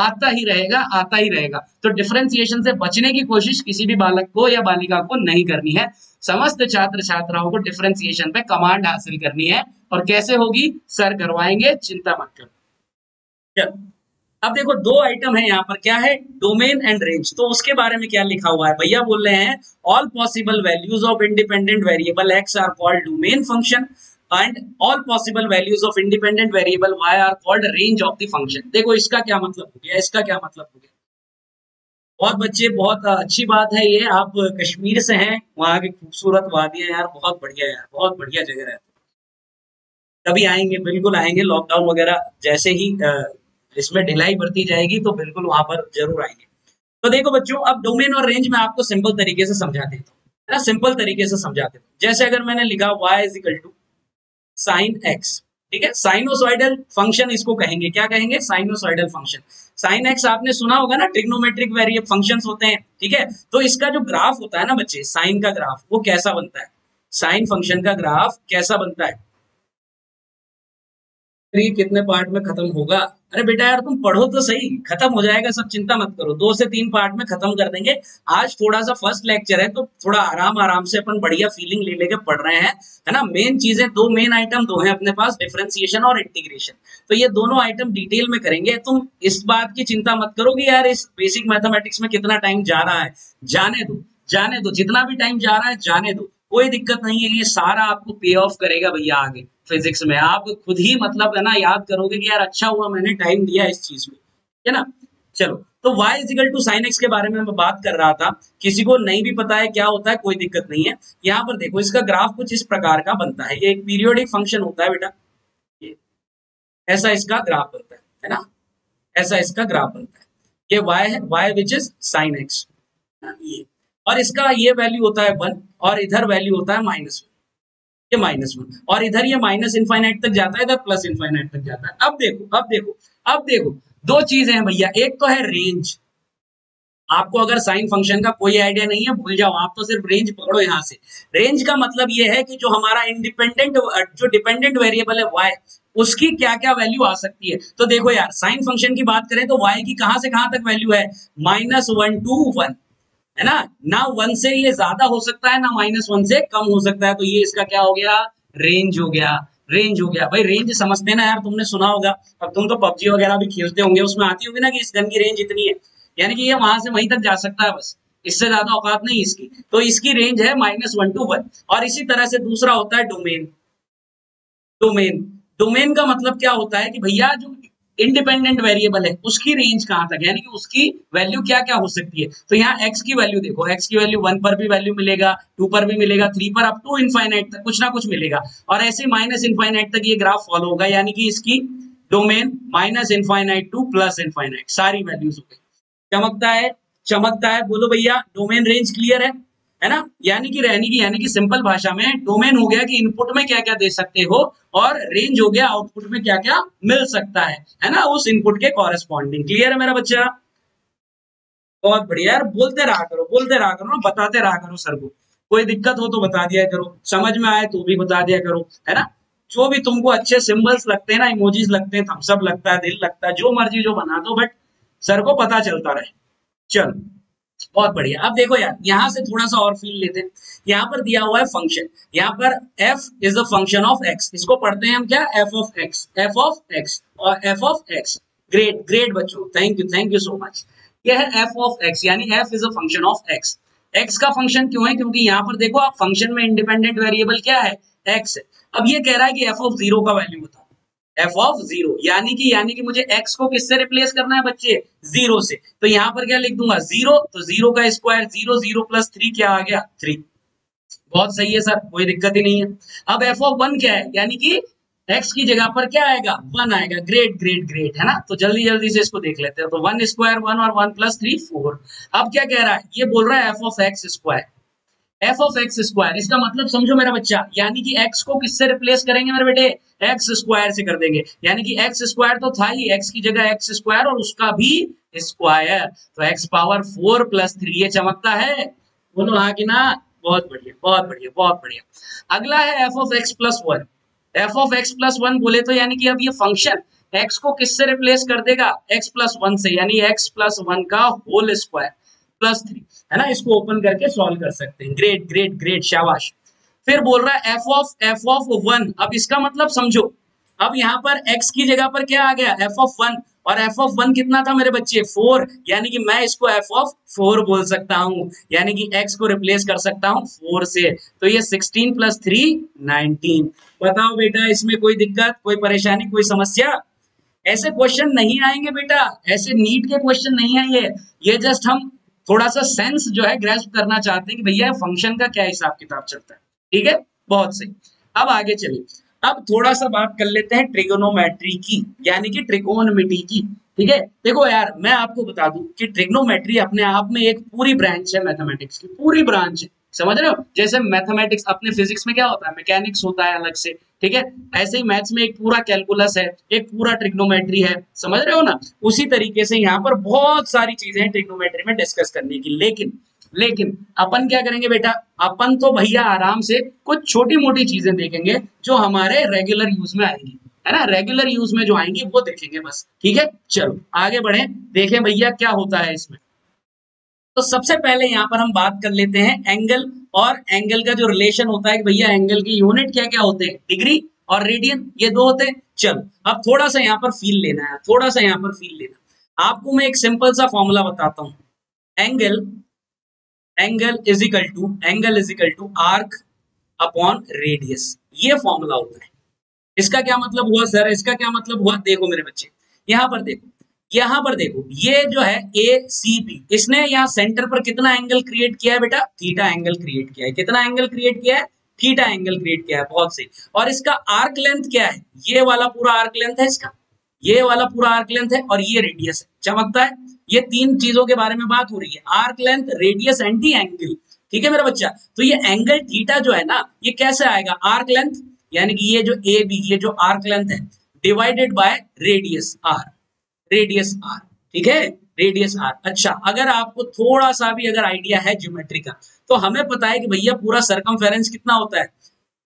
आता ही रहेगा। तो डिफरेंशिएशन से बचने की कोशिश किसी भी बालक को या बालिका को नहीं करनी है। समस्त छात्र छात्राओं को डिफरेंशिएशन पे कमांड हासिल करनी है, और कैसे होगी, सर करवाएंगे, चिंता मत करो। चलो अब देखो 2 आइटम है यहाँ पर, क्या है, डोमेन एंड रेंज। तो उसके बारे में क्या लिखा हुआ है, भैया बोल रहे हैं all possible values of independent variable x are called domain function and all possible values of independent variable y are called range of the function। देखो इसका क्या मतलब हो गया, बहुत बच्चे, बहुत अच्छी बात है ये, आप कश्मीर से हैं, वहाँ की खूबसूरत वादियाँ यार, बहुत बढ़िया यार, बहुत बढ़िया जगह रहती है। कभी आएंगे, बिल्कुल आएंगे, लॉकडाउन वगैरह जैसे ही इसमें ढिलाई बढ़ती जाएगी तो बिल्कुल वहाँ पर जरूर आएंगे। तो देखो बच्चों, अब डोमेन और रेंज में आपको सिंपल तरीके से समझा देता हूँ, है ना, जैसे अगर मैंने लिखा y is equal to sin x, ठीक है, साइनोसॉइडल फंक्शन इसको कहेंगे, क्या कहेंगे, साइनोसॉइडल फंक्शन। साइन एक्स आपने सुना होगा ना, ट्रिग्नोमेट्रिक वेरिएबल फंक्शंस होते हैं। ठीक है, तो इसका जो ग्राफ होता है ना बच्चे, साइन का ग्राफ वो कैसा बनता है, साइन फंक्शन का ग्राफ कैसा बनता है, कितने पार्ट में खत्म होगा। अरे बेटा यार तुम पढ़ो तो सही, खत्म हो जाएगा सब, चिंता मत करो, 2 से 3 पार्ट में खत्म कर देंगे। आज थोड़ा सा फर्स्ट लेक्चर है, तो थोड़ा आराम से अपन बढ़िया फीलिंग ले लेके पढ़ रहे हैं, है ना। मेन चीजें, 2 मेन आइटम दो हैं अपने पास, डिफरेंशिएशन और इंटीग्रेशन, तो ये दोनों आइटम डिटेल में करेंगे। तुम इस बात की चिंता मत करो कि यार इस बेसिक मैथमेटिक्स में कितना टाइम जा रहा है, जाने दो, जितना भी टाइम जा रहा है जाने दो, कोई दिक्कत नहीं है, ये सारा आपको पे ऑफ करेगा भैया आगे फिजिक्स में। आप खुद ही मतलब, है ना, याद करोगे कि यार अच्छा हुआ मैंने टाइम दिया इस चीज में, है ना। चलो, तो y equal to sin x के बारे में मैं बात कर रहा था, किसी को नहीं भी पता है क्या होता है, कोई दिक्कत नहीं है। यहाँ पर देखो इसका ग्राफ कुछ इस प्रकार का बनता है, ये एक पीरियोडिक फंक्शन होता है बेटा, ये ऐसा इसका ग्राफ बनता है ना, ऐसा इसका ग्राफ बनता है। ये y है, y which is sin x, और इसका ये वैल्यू होता है 1 और इधर वैल्यू होता है -1, ये -1 और इधर ये माइनस इनफाइनाइट तक जाता है, इधर प्लस इनफाइनाइट तक जाता है। अब देखो दो चीजें हैं भैया, एक तो है रेंज। आपको अगर साइन फंक्शन का कोई आइडिया नहीं है भूल जाओ, आप तो सिर्फ रेंज पकड़ो यहाँ से। रेंज का मतलब यह है कि जो हमारा इंडिपेंडेंट जो डिपेंडेंट वेरिएबल है y, उसकी क्या क्या वैल्यू आ सकती है। तो देखो यार साइन फंक्शन की बात करें तो y की कहां से कहां तक वैल्यू है, -1 to 1 है ना, ना 1 से ये ज्यादा हो सकता है ना -1 से कम हो सकता है। तो ये इसका क्या हो गया, रेंज हो गया। भाई रेंज समझते ना यार, तुमने सुना होगा, अब तुम तो पबजी वगैरह भी खेलते होंगे, उसमें आती होगी ना कि इस गन की रेंज इतनी है, यानी कि ये वहां से वहीं तक जा सकता है, बस इससे ज्यादा औकात नहीं इसकी। तो इसकी रेंज है -1 to 1। और इसी तरह से दूसरा होता है डोमेन। डोमेन का मतलब क्या होता है कि भैया जो इंडिपेंडेंट वेरिएबल है उसकी रेंज कहां तक, यानी कि उसकी वैल्यू क्या क्या हो सकती है। तो यहाँ x की वैल्यू देखो, x की वैल्यू 1 पर भी वैल्यू मिलेगा, 2 पर भी मिलेगा, 3 पर, अप टू इनफाइनाइट तक कुछ ना कुछ मिलेगा। और ऐसे माइनस इनफाइनाइट तक ये ग्राफ फॉलो होगा, यानी कि इसकी डोमेन -∞ to +∞ सारी वैल्यूज हो गई। चमकता है बोलो भैया, डोमेन रेंज क्लियर है ना। यानी कि सिंपल भाषा में डोमेन हो गया कि इनपुट में क्या क्या दे सकते हो, और रेंज हो गया आउटपुट में क्या क्या मिल सकता है ना, उस इनपुट के कॉरेस्पॉन्डिंग। क्लियर है मेरा बच्चा, बहुत बढ़िया यार। बोलते रहा करो ना, बताते रहा करो सर को, कोई दिक्कत हो तो बता दिया करो, समझ में आए तो भी बता दिया करो, है ना। जो भी तुमको अच्छे सिंबल्स लगते हैं ना, इमोजीज लगते हैं, थम्सअप लगता है, दिल लगता है, जो मर्जी जो बना दो, बट सर को पता चलता रहे। चलो बहुत बढ़िया। अब देखो यार यहाँ से थोड़ा सा और फील लेते हैं। यहाँ पर दिया हुआ है फंक्शन, यहाँ पर f is the function of x, इसको पढ़ते हैं हम क्या, f of x और f of x। ग्रेट बच्चों, थैंक यू सो मच। यह है f of x, यानी f is a function of x। x का फंक्शन क्यों है, क्योंकि यहाँ पर देखो आप फंक्शन में इंडिपेंडेंट वेरिएबल क्या है, x है। अब ये कह रहा है कि f of 0 का वैल्यू बताओ, f of 0 यानी कि मुझे x को किससे रिप्लेस करना है बच्चे, 0 से। तो यहाँ पर क्या लिख दूंगा, 0, तो 0 का स्क्वायर 0 0 + 3 क्या आ गया, 3। बहुत सही है सर, कोई दिक्कत ही नहीं है। अब f of 1 क्या है, यानी कि x की जगह पर क्या आएगा, 1 आएगा। ग्रेट है ना। तो जल्दी से इसको देख लेते हैं। तो 1 स्क्वायर 1 और 1 + 3 4। अब क्या कह रहा है, ये बोल रहा है f of x स्क्वायर। इसका मतलब समझो मेरा बच्चा, यानी कि x को किससे रिप्लेस करेंगे मेरे बेटे, x स्क्वायर से कर देंगे। यानी कि x स्क्वायर तो था ही, x की जगह x स्क्वायर और उसका भी स्क्वायर, तो x पावर 4 + 3। ये चमकता है बोलो हाँ कि ना। बहुत बढ़िया। अगला है f of x + 1। f of x + 1 बोले तो यानी कि अब ये फंक्शन x को किससे रिप्लेस कर देगा, x + 1 से, यानी x + 1 का होल स्क्वायर + 3, है ना। इसको ओपन करके सॉल्व कर सकते हैं। ग्रेट शाबाश। फिर बोल रहा है f of 1। अब इसका मतलब समझो, अब यहाँ पर x की जगह पर क्या आ गया, f of 1, और f of 1 कितना था मेरे बच्चे, 4, यानी कि मैं इसको f of 4 बोल सकता हूँ, यानी कि x को रिप्लेस कर सकता हूँ 4 से। तो ये 16 + 3 19। बताओ बेटा, इसमें कोई दिक्कत, कोई परेशानी, कोई समस्या? ऐसे क्वेश्चन नहीं आएंगे बेटा, ऐसे नीट के क्वेश्चन नहीं आएंगे। ये जस्ट हम थोड़ा सा सेंस जो है ग्रेस्प करना चाहते हैं कि भैया फंक्शन का क्या हिसाब किताब चलता है। ठीक है, बहुत सही। अब आगे चलिए, अब थोड़ा सा बात कर लेते हैं ट्रिगोनोमेट्री की, यानी कि त्रिकोणमिति की। ठीक है, देखो यार मैं आपको बता दूं कि ट्रिग्नोमेट्री अपने आप में एक पूरी ब्रांच है मैथमेटिक्स की, पूरी ब्रांच है, समझ रहे हो। जैसे मैथमेटिक्स अपने फिजिक्स में क्या होता है, मैकेनिक्स होता है अलग से, ठीक है, ऐसे ही मैथ्स में एक पूरा कैलकुलस है, एक पूरा ट्रिग्नोमेट्री है, समझ रहे हो ना। उसी तरीके से यहाँ पर बहुत सारी चीजें हैं ट्रिग्नोमेट्री में डिस्कस करने की। लेकिन अपन क्या करेंगे बेटा, अपन तो भैया आराम से कुछ छोटी मोटी चीजें देखेंगे जो हमारे रेगुलर यूज में आएंगी, है ना, रेगुलर यूज में जो आएंगी वो देखेंगे बस। ठीक है, चलो आगे बढ़े, देखें भैया क्या होता है इसमें। तो सबसे पहले यहाँ पर हम बात कर लेते हैं एंगल, और एंगल का जो रिलेशन होता है कि भैया एंगल की यूनिट क्या क्या होते हैं, डिग्री और रेडियन, ये दो होते हैं। चलो अब थोड़ा सा यहाँ पर फील लेना। आपको मैं एक सिंपल सा फॉर्मूला बताता हूँ, एंगल इज इक्वल टू arc/रेडियस। ये फॉर्मूला होता है। इसका क्या मतलब हुआ सर, इसका क्या मतलब हुआ, देखो मेरे बच्चे यहाँ पर देखो, ये जो है ACB, इसने यहाँ सेंटर पर कितना एंगल क्रिएट किया है बेटा, थीटा एंगल क्रिएट किया है। कितना एंगल क्रिएट किया है, थीटा एंगल क्रिएट किया है। बहुत सही। और इसका आर्क लेंथ क्या है, ये वाला पूरा आर्क लेंथ है, और ये रेडियस है। चमकता है, ये तीन चीजों के बारे में बात हो रही है, arc length, radius and the angle. ठीक है मेरा बच्चा, तो ये एंगल थीटा जो है ना, ये कैसे आएगा? आर्क लेंथ यानी कि ये जो ए बी, ये जो आर्क लेंथ है, divided by radius R, radius R. ठीक है, रेडियस आर। अच्छा, अगर आपको थोड़ा सा भी अगर आइडिया है ज्योमेट्री का, तो हमें पता है कि भैया पूरा सरकमफेरेंस कितना होता है,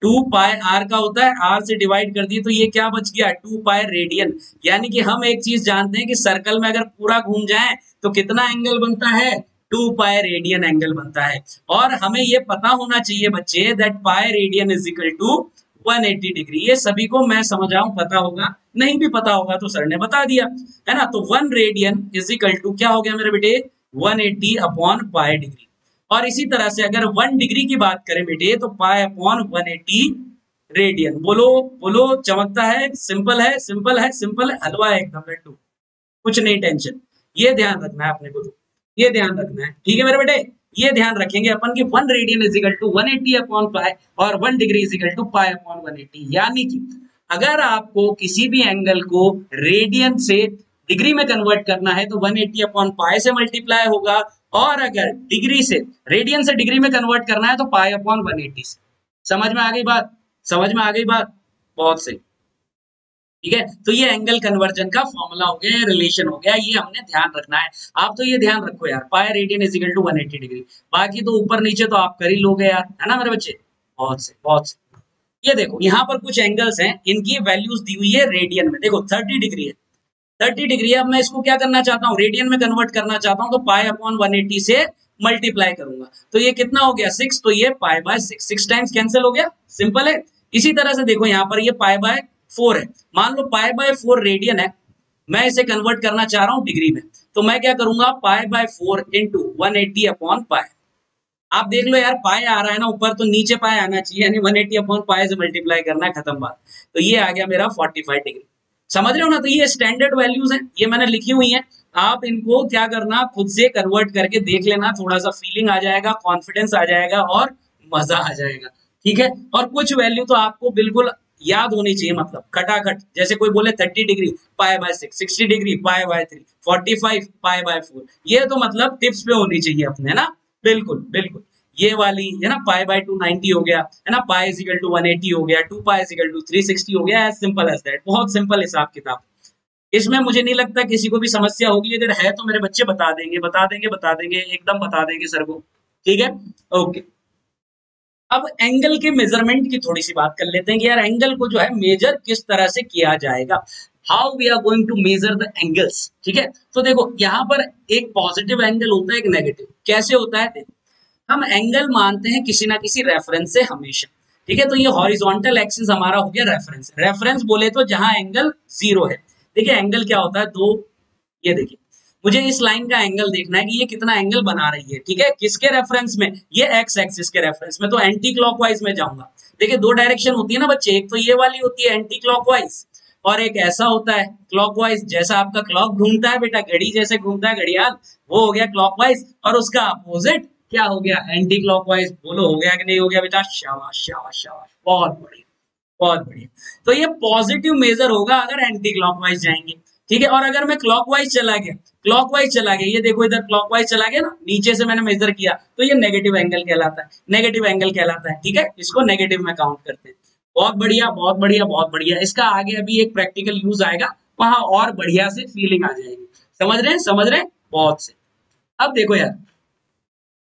2 पाई r का होता है। r से डिवाइड कर दिए तो ये क्या बच गया, 2 पाई रेडियन। यानी कि हम एक चीज जानते हैं कि सर्कल में अगर पूरा घूम जाए तो कितना एंगल बनता है, 2 पाई रेडियन एंगल बनता है। और हमें ये पता होना चाहिए बच्चे that pi radian is equal to 180 degree. ये सभी को मैं समझाऊं पता होगा, नहीं भी पता होगा तो सर ने बता दिया है ना। तो 1 रेडियन इज इक्वल टू क्या हो गया मेरे बेटे, 180/π डिग्री। और इसी तरह से अगर 1 डिग्री की बात करें बेटे तो π/180 रेडियन। बोलो बोलो, चमकता है, सिंपल है, सिंपल है, सिंपल है, हलवा है एकदम लड्डू, कुछ नहीं टेंशन। ये ध्यान रखना है अपने को, ये ध्यान रखना है। ठीक है मेरे बेटे, ये ध्यान रखेंगे अपन कि 1 रेडियन इज इक्वल टू 180/π और 1 डिग्री इज इक्वल टू π/180। यानी कि अगर आपको किसी भी एंगल को रेडियन से डिग्री में कन्वर्ट करना है तो 180/π से मल्टीप्लाई होगा, और अगर डिग्री से रेडियन से डिग्री में कन्वर्ट करना है तो π/180 से। समझ में आ गई बात, समझ में आ गई बात, बहुत सही। ठीक है, तो ये एंगल कन्वर्जन का फॉर्मूला हो गया, रिलेशन हो गया, ये हमने ध्यान रखना है। आप तो ये ध्यान रखो यार, π/180 डिग्री। बाकी तो ऊपर नीचे तो आप कर ही लोगे यार, है ना मेरे बच्चे, बहुत से बहुत से। ये देखो यहाँ पर कुछ एंगल्स हैं, इनकी वैल्यूज दी हुई है रेडियन में। देखो 30 डिग्री है, 30 डिग्री। अब मैं इसको क्या करना चाहता हूँ, रेडियन में कन्वर्ट करना चाहता हूँ, तो π/180 से मल्टीप्लाई करूंगा तो ये कितना हो गया, 6। तो ये π/6, 6 टाइम्स कैंसिल हो गया, सिंपल है। इसी तरह से देखो यहाँ पर ये π/4 है, मान लो π/4 रेडियन है, मैं इसे कन्वर्ट करना चाह रहा हूँ डिग्री में, तो मैं क्या करूंगा, π/4 इंटू 180/π। आप देख लो यार, पाए आ रहा है ना ऊपर तो नीचे पाए आना चाहिए, यानी 180/π से मल्टीप्लाई करना है, खत्म बात। तो ये आ गया मेरा 45 डिग्री। समझ रहे हो ना, तो ये स्टैंडर्ड वैल्यूज हैं, ये मैंने लिखी हुई हैं। आप इनको क्या करना, खुद से कन्वर्ट करके देख लेना, थोड़ा सा फीलिंग आ जाएगा, कॉन्फिडेंस आ जाएगा और मजा आ जाएगा। ठीक है, और कुछ वैल्यू तो आपको बिल्कुल याद होनी चाहिए, मतलब खटाखट। जैसे कोई बोले 30 डिग्री π/6, 60 डिग्री π/3, 45 π/4। ये तो मतलब टिप्स पे होनी चाहिए अपने ना, बिल्कुल बिल्कुल। ये वाली है ना, π/2 90 हो गया, है ना, π/2 180 हो गया, 2π/2 360 हो गया, एज सिंपल एज दैट। बहुत सिंपल हिसाब किताब, इसमें मुझे नहीं लगता किसी को भी समस्या होगी। अगर है तो मेरे बच्चे बता देंगे, बता देंगे, बता देंगे, एकदम बता देंगे सर को। ठीक है, ओके। अब एंगल के मेजरमेंट की थोड़ी सी बात कर लेते हैं कि यार एंगल को जो है मेजर किस तरह से किया जाएगा, how we are going to measure the angles. ठीक है, तो देखो यहाँ पर एक पॉजिटिव एंगल होता है, एक नेगेटिव। कैसे होता है, हम एंगल मानते हैं किसी ना किसी रेफरेंस से हमेशा। ठीक है, तो ये हॉरिजॉन्टल एक्सिस हमारा हो गया रेफरेंस। रेफरेंस बोले तो जहां एंगल 0 है। देखिए एंगल क्या होता है, 2। ये देखिए, मुझे इस लाइन का एंगल देखना है कि ये कितना एंगल बना रही है। ठीक है, किसके रेफरेंस में, ये एक्स एक्सिस के रेफरेंस में। तो एंटी क्लॉकवाइज में जाऊंगा। देखिए दो डायरेक्शन होती है ना बच्चे, एक तो ये वाली होती है एंटी क्लॉकवाइज, और एक ऐसा होता है क्लॉकवाइज। जैसा आपका क्लॉक घूमता है बेटा, घड़ी जैसे घूमता है घड़ियाल, वो हो गया क्लॉकवाइज, और उसका अपोजिट क्या हो गया, एंटी क्लॉकवाइज। बोलो हो गया कि नहीं हो गया बेटा, शाबाश शाबाश शाबाश, बहुत बढ़िया बहुत बढ़िया। तो ये पॉजिटिव मेजर होगा अगर एंटी क्लॉकवाइज जाएंगे। ठीक है, और अगर मैं क्लॉकवाइज चला गया, क्लॉकवाइज चला गया, ये देखो इधर क्लॉकवाइज चला गया ना, नीचे से मैंने मेजर किया, तो ये नेगेटिव एंगल कहलाता है, नेगेटिव एंगल कहलाता है। ठीक है, इसको नेगेटिव में काउंट करते हैं। बहुत बढ़िया बहुत बढ़िया बहुत बढ़िया। इसका आगे अभी एक प्रैक्टिकल यूज आएगा, वहां और बढ़िया से फीलिंग आ जाएगी। समझ रहे हैं, समझ रहे हैं, बहुत से। अब देखो यार,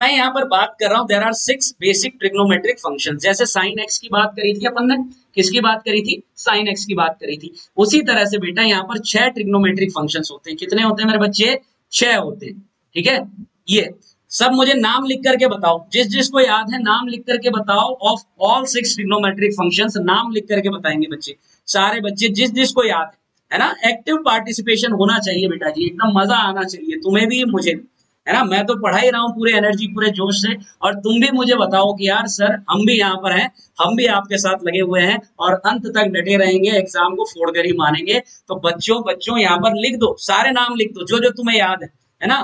मैं यहाँ पर बात कर रहा हूँ, there are 6 basic trigonometric functions. जैसे साइन एक्स की बात करी थी अपन ने, किसकी बात करी थी, साइन एक्स की बात करी थी। उसी तरह से बेटा यहाँ पर 6 ट्रिग्नोमेट्रिक फंक्शंस होते हैं। कितने होते हैं मेरे बच्चे, 6 होते हैं। ठीक है, ये सब मुझे नाम लिख करके बताओ, जिस जिसको याद है नाम लिख करके बताओ, ऑफ ऑल 6 ट्रिग्नोमेट्रिक फंक्शंस। नाम लिख करके बताएंगे बच्चे, सारे बच्चे, जिस जिसको याद है ना। एक्टिव पार्टिसिपेशन होना चाहिए बेटा जी, एकदम मजा आना चाहिए, तुम्हें भी मुझे भी, है ना। मैं तो पढ़ा ही रहा हूँ पूरे एनर्जी पूरे जोश से, और तुम भी मुझे बताओ कि यार सर हम भी यहाँ पर हैं, हम भी आपके साथ लगे हुए हैं और अंत तक डटे रहेंगे, एग्जाम को फोड़कर ही मानेंगे। तो बच्चों बच्चों यहाँ पर लिख दो, सारे नाम लिख दो जो जो तुम्हें याद है ना।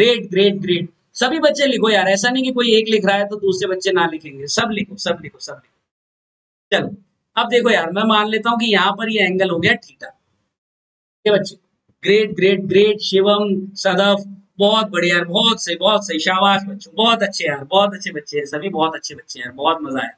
ग्रेट ग्रेट ग्रेट, सभी बच्चे लिखो यार, ऐसा नहीं कि कोई एक लिख रहा है तो दूसरे बच्चे ना लिखेंगे, सब लिखो सब लिखो सब लिखो। चलो अब देखो यार, मैं मान लेता हूँ कि यहाँ पर ये एंगल हो गया थीटा। ये बच्चे great great great, Shivam, Sadaf, बहुत बढ़िया यार, बहुत सही, शाबाश बच्चों, बहुत अच्छे यार, बहुत अच्छे बच्चे हैं सभी, बहुत अच्छे बच्चे हैं, बहुत मजा आया।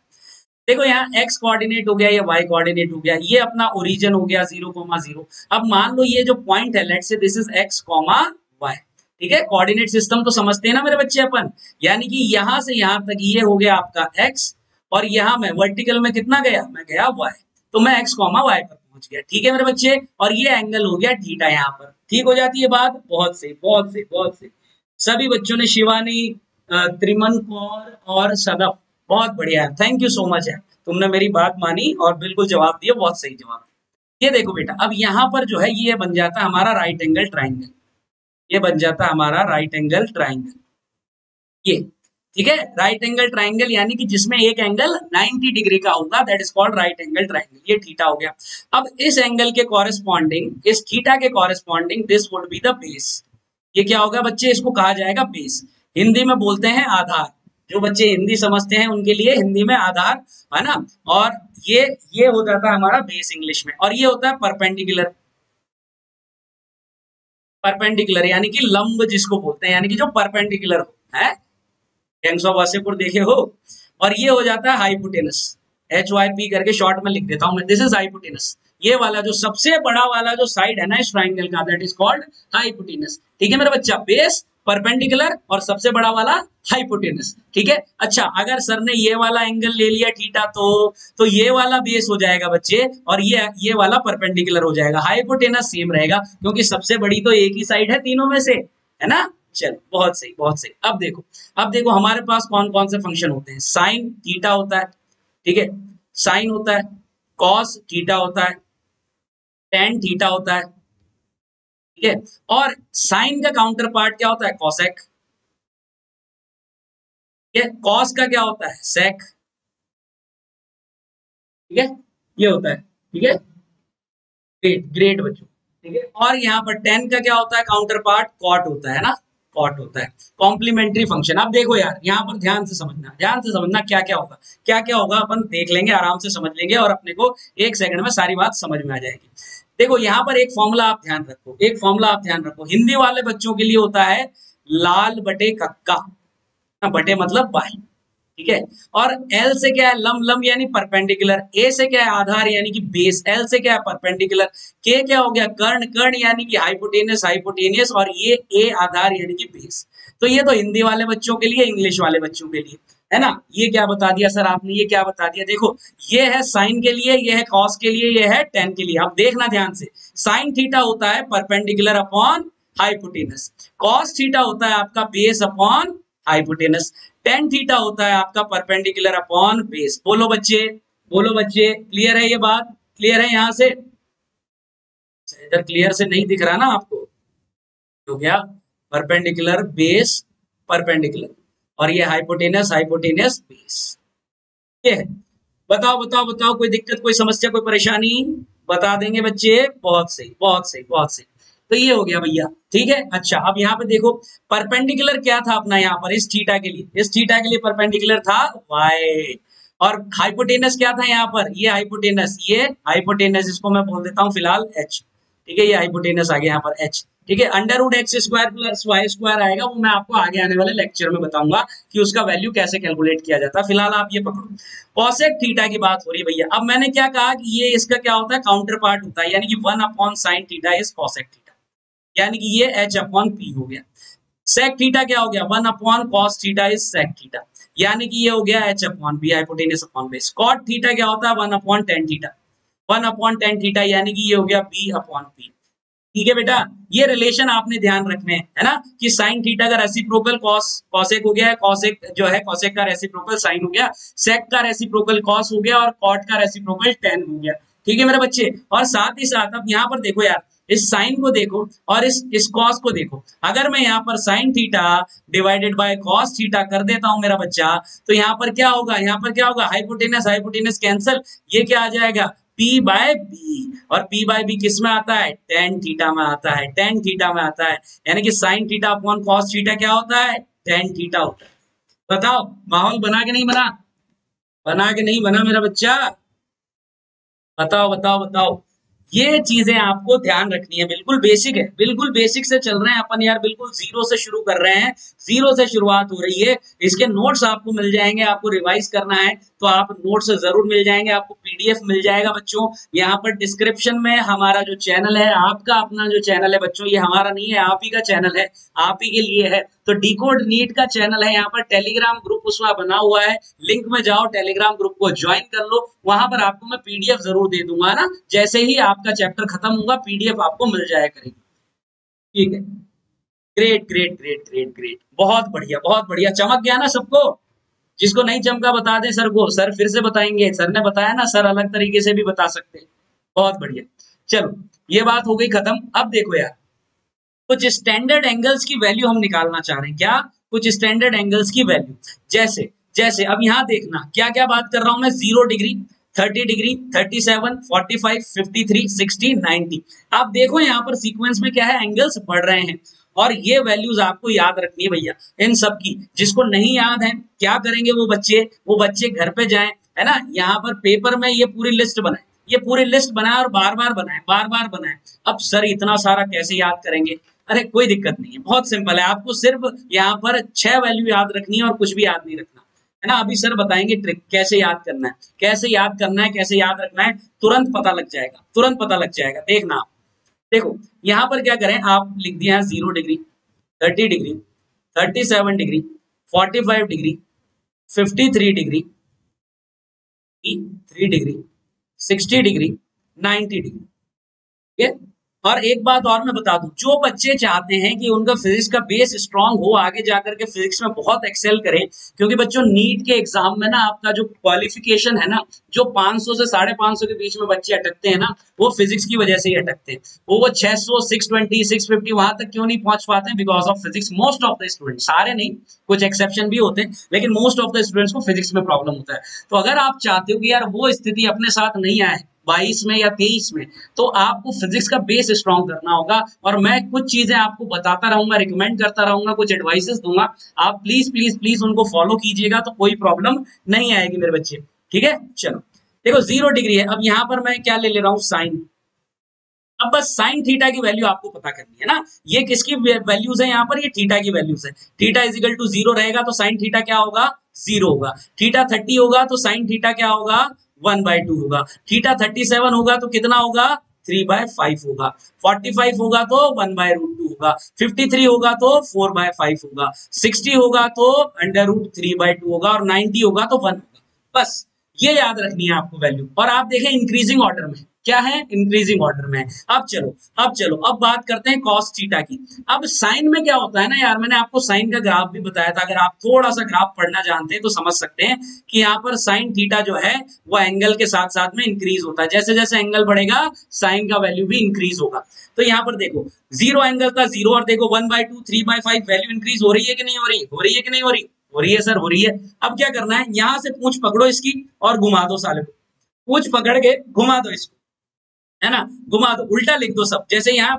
देखो यहाँ एक्स कोऑर्डिनेट हो गया, ये वाई कोऑर्डिनेट हो गया, ये अपना ओरिजिन हो गया 0,0। अब मान लो ये जो पॉइंट है, let's say this is x comma Y, ठीक है। कोऑर्डिनेट सिस्टम तो समझते हैं ना मेरे बच्चे अपन, यानी कि यहाँ से यहाँ तक ये हो गया आपका एक्स, और यहाँ मैं वर्टिकल में कितना गया, मैं गया वाई, तो मैं एक्स कॉमा वाई पर पहुंच गया, ठीक है मेरे बच्चे। और ये एंगल हो गया थीटा, यहाँ पर ठीक हो जाती है बात। बहुत सही, बहुत सही, बहुत सही सभी बच्चों ने, शिवानी, त्रिमन कौर और सदम, बहुत बढ़िया है, थैंक यू सो मच है, तुमने मेरी बात मानी और बिल्कुल जवाब दिया, बहुत सही जवाब। ये देखो बेटा, अब यहाँ पर जो है ये बन जाता है हमारा राइट एंगल ट्राइंगल, ये बन जाता है हमारा राइट एंगल ट्राइंगल, ये ठीक है राइट एंगल ट्राइंगल, यानी कि जिसमें एक एंगल 90 डिग्री का होगा, that is called right angle triangle. ये थीटा हो गया। अब इस एंगल के कॉरेस्पॉन्डिंग, इस थीटा के corresponding this would be the base. ये क्या होगा बच्चे, इसको कहा जाएगा बेस, हिंदी में बोलते हैं आधार, जो बच्चे हिंदी समझते हैं उनके लिए हिंदी में आधार है ना। और ये हो जाता है हमारा बेस इंग्लिश में, और ये होता है परपेंडिकुलर, परपेंडिकुलर यानी कि लंब जिसको बोलते हैं, यानी कि जो परपेंडिकुलर है, गैंग्स ऑफ वासेपुर देखे हो। और ये हो जाता है हाइपोटेनस, HYP करके शॉर्ट में लिख देता हूं मैं, दिस इज हाइपोटेनस। ये वाला जो सबसे बड़ा वाला जो साइड है ना इस ट्राइंगल का, दैट इज कॉल्ड हाइपोटेनस, ठीक है मेरा बच्चा। बेस, परपेंडिकुलर और सबसे बड़ा वाला हाइपोटेनस, ठीक है। अच्छा, अगर सर ने ये वाला एंगल ले लिया थीटा, तो ये वाला बेस हो जाएगा बच्चे, और ये वाला परपेंडिकुलर हो जाएगा, हाइपोटेनस सेम रहेगा, क्योंकि सबसे बड़ी तो एक ही साइड है तीनों में से, है ना। चलो, बहुत सही, बहुत सही। अब देखो हमारे पास कौन कौन से फंक्शन होते हैं। साइन थीटा होता है, ठीक है, साइन होता है, कॉस थीटा होता है, टेन थीटा होता है, ठीक है। और साइन का काउंटर पार्ट क्या होता है, कॉसेक, ठीक है। कॉस का क्या होता है, सेक, ठीक है, ये होता है, ठीक है, ग्रेट ग्रेट बच्चों, ठीक है। और यहाँ पर टेन का क्या होता है, काउंटर पार्ट कॉट होता है ना, कॉट होता है। कॉम्प्लीमेंट्री फंक्शन, अब देखो यार यहाँ पर ध्यान से समझना क्या क्या होगा अपन देख लेंगे, आराम से समझ लेंगे, और अपने को एक सेकंड में सारी बात समझ में आ जाएगी। देखो यहाँ पर एक फॉर्मूला आप ध्यान रखो, हिंदी वाले बच्चों के लिए होता है लाल बटे कक्का, बटे मतलब बाई, ठीक है। और L से क्या है, लंब यानी परपेंडिकुलर, A से क्या है, आधार यानी कि बेस, L से क्या है, परपेंडिकुलर, K क्या हो गया, कर्ण यानी कि हाइपोटेनियस, और ये A आधार यानी कि बेस। तो ये तो हिंदी वाले बच्चों के लिए, इंग्लिश वाले बच्चों के लिए है ना। ये क्या बता दिया सर आपने, ये क्या बता दिया, देखो ये है साइन के लिए, ये है कॉस के लिए, ये है टेन के लिए। अब देखना ध्यान से, साइन थीटा होता है perpendicular upon hypotenuse, cos theta होता है आपका base upon hypotenuse, tan theta होता है आपका परपेंडिकुलर अपॉन बेस। बोलो बच्चे, क्लियर है ये बात, क्लियर है यहाँ से, इधर क्लियर से नहीं दिख रहा ना आपको, हो गया परपेंडिकुलर बेस, परपेंडिकुलर, और ये हाइपोटेनस बेस, ये है। बताओ, कोई दिक्कत, कोई समस्या, कोई परेशानी, बता देंगे बच्चे। बहुत सही। तो ये हो गया भैया, ठीक है। अच्छा, अब यहाँ पे देखो परपेंडिकुलर क्या था अपना, यहाँ पर इस थीटा के लिए परपेंडिकुलर था वाई, और हाइपोटेनस क्या था यहाँ पर, ये हाइपोटेनस, इसको मैं बोल देता हूँ फिलहाल एच, ठीक है, ये हाइपोटेनस आ गया यहाँ पर एच, ठीक है। Under root x square plus Y square आएगा, वो मैं आपको आगे आने वाले लेक्चर में बताऊंगा कि उसका वैल्यू कैसे कैलकुलेट किया जाता है, फिलहाल आप ये पकड़ो। कॉसेक थीटा की बात हो रही है भैया, अब मैंने क्या कहा कि ये इसका क्या होता है, काउंटर पार्ट होता है, यानी कि 1/sin theta is cosec theta, यानी कि ये h/p हो गया। सेक थीटा क्या हो गया, 1/cos theta is sec theta, यानी कि ये हो गया h/b, hypotenuse upon base. Cot theta क्या होता है, 1/tan थीटा, यानी कि ये हो गया b/p, ठीक है बेटा। ये रिलेशन आपने ध्यान रखने है ना, कि साइन थीटा का रेसिप्रोकल कॉसेक हो गया, कॉसेक जो है कॉसेक का रेसिप्रोकल साइन हो गया, सेक का रेसिप्रोकल कॉस हो गया, और कॉट का रेसिप्रोकल टेन हो गया, ठीक है मेरे बच्चे। और साथ ही साथ अब यहाँ पर देखो यार, इस साइन को देखो और इस कॉस को देखो, अगर मैं यहाँ पर sine theta divided by cos theta कर देता हूँ मेरा बच्चा, तो यहाँ पर क्या होगा, हाइपोटेनस कैंसल, ये क्या आ जाएगा, P/B, और P/B किस में आता है, tan थीटा में आता है, यानी कि sin theta upon cos theta क्या होता है, tan थीटा होता है। बताओ माहौल बना के नहीं बना मेरा बच्चा, बताओ। ये चीजें आपको ध्यान रखनी है। बिल्कुल बेसिक है, बिल्कुल बेसिक से चल रहे हैं अपन यार, बिल्कुल जीरो से शुरू कर रहे हैं, जीरो से शुरुआत हो रही है। इसके नोट्स आपको मिल जाएंगे, आपको रिवाइज करना है तो आप नोट्स जरूर मिल जाएंगे, आपको पीडीएफ मिल जाएगा बच्चों। यहाँ पर डिस्क्रिप्शन में हमारा जो चैनल है, आपका अपना जो चैनल है बच्चों, ये हमारा नहीं है, आप ही का चैनल है, आप ही के लिए है। तो डिकोड नीट का चैनल है, यहाँ पर टेलीग्राम ग्रुप उसमें बना हुआ है, लिंक में जाओ, टेलीग्राम ग्रुप को ज्वाइन कर लो। वहां पर आपको मैं पीडीएफ जरूर दे दूंगा ना, जैसे ही आपका चैप्टर खत्म होगा पीडीएफ आपको मिल जाया करेगी। ठीक है, great great great great great, बहुत बढ़िया बहुत बढ़िया। चमक गया ना सबको? जिसको नहीं चमका बता दे सर को, सर फिर से बताएंगे, सर ने बताया ना, सर अलग तरीके से भी बता सकते हैं। बहुत बढ़िया, चलो ये बात हो गई खत्म। अब देखो यार, कुछ स्टैंडर्ड एंगल्स की वैल्यू हम निकालना चाह रहे हैं। क्या? कुछ स्टैंडर्ड एंगल्स की वैल्यू, जैसे जैसे अब यहाँ देखना क्या क्या बात कर रहा हूं मैं। 0 डिग्री, 30 डिग्री, 37, 45, 53, 60, 90। आप देखो यहाँ पर सीक्वेंस में क्या है, एंगल्स बढ़ रहे हैं। और ये वैल्यूज आपको याद रखनी है भैया इन सब की। जिसको नहीं याद है क्या करेंगे वो बच्चे घर पे जाएं, है ना, यहाँ पर पेपर में ये पूरी लिस्ट बनाए, और बार बार बनाए। अब सर इतना सारा कैसे याद करेंगे? अरे कोई दिक्कत नहीं है, बहुत सिंपल है, आपको सिर्फ यहाँ पर 6 वैल्यू याद रखनी है और कुछ भी याद नहीं रखना है ना। अभी सर बताएंगे ट्रिक कैसे याद करना है, कैसे याद रखना है, तुरंत पता लग जाएगा, देखना आप। देखो यहाँ पर क्या करें, आप लिख दिया 0 degree, 30 degree, 37 degree, 45 degree, 53 degree, 3 degree, 60 degree, 90 degree. ठीक है, और एक बात और मैं बता दूं, जो बच्चे चाहते हैं कि उनका फिजिक्स का बेस स्ट्रांग हो, आगे जाकर के फिजिक्स में बहुत एक्सेल करें, क्योंकि बच्चों नीट के एग्जाम में ना आपका जो क्वालिफिकेशन है ना, जो 500 से 550 के बीच में बच्चे अटकते हैं ना, वो फिजिक्स की वजह से ही अटकते हैं। वो 600, 620, 650 वहां तक क्यों नहीं पहुंच पाते हैं? Because of physics. Most of the student, सारे नहीं, कुछ एक्सेप्शन भी होते हैं, लेकिन मोस्ट ऑफ द स्टूडेंट्स को फिजिक्स में प्रॉब्लम होता है। तो अगर आप चाहते हो कि यार वो स्थिति अपने साथ नहीं आए 22 में या 23 में, तो आपको फिजिक्स का बेस स्ट्रॉन्ग करना होगा। और मैं कुछ चीजें आपको बताता रहूंगा, रिकमेंड करता रहूंगा, कुछ एडवाइसेस दूंगा, आप प्लीज प्लीज प्लीज उनको फॉलो कीजिएगा तो कोई प्रॉब्लम नहीं आएगी मेरे बच्चे। ठीक है, चलो देखो 0 डिग्री है। अब यहाँ पर मैं क्या ले रहा हूँ, साइन। अब बस साइन थीटा की वैल्यू आपको पता करनी है ना। ये किसकी वैल्यूज है यहाँ पर? ये थीटा की वैल्यूज है। थीटा इजिकल टू 0 रहेगा तो साइन थीटा क्या होगा? 0 होगा। थीटा 30 होगा तो साइन थीटा क्या होगा? 1/2 होगा। थीटा 37 होगा तो कितना होगा? 3/5 होगा। 45 होगा तो 1/2 होगा। 53 होगा तो 4/5 होगा। 60 होगा तो 3/2 होगा। और 90 होगा तो 1 होगा। बस ये याद रखनी है आपको वैल्यू। और आप देखें इंक्रीजिंग ऑर्डर में, क्या है? इंक्रीजिंग ऑर्डर में। अब चलो अब बात करते हैं कॉस थीटा की। अब साइन में क्या होता है ना यार, मैंने आपको साइन का ग्राफ भी बताया था, अगर आप थोड़ा सा ग्राफ पढ़ना जानते हैं तो समझ सकते हैं कि यहाँ पर साइन थीटा जो है वो एंगल के साथ साथ में इंक्रीज होता है। जैसे जैसे एंगल बढ़ेगा साइन का वैल्यू भी इंक्रीज होगा। तो यहाँ पर देखो 0 एंगल था 0, और देखो 1/2, 3/5 वैल्यू इंक्रीज हो रही है कि नहीं हो रही? हो रही है सर, हो रही है। अब क्या करना है, यहाँ से पूंछ पकड़ो इसकी और घुमा दो साले को, पूंछ पकड़ के घुमा दो इसको, है ना, घुमा दो, उल्टा लिख दो सब। जैसे यहाँ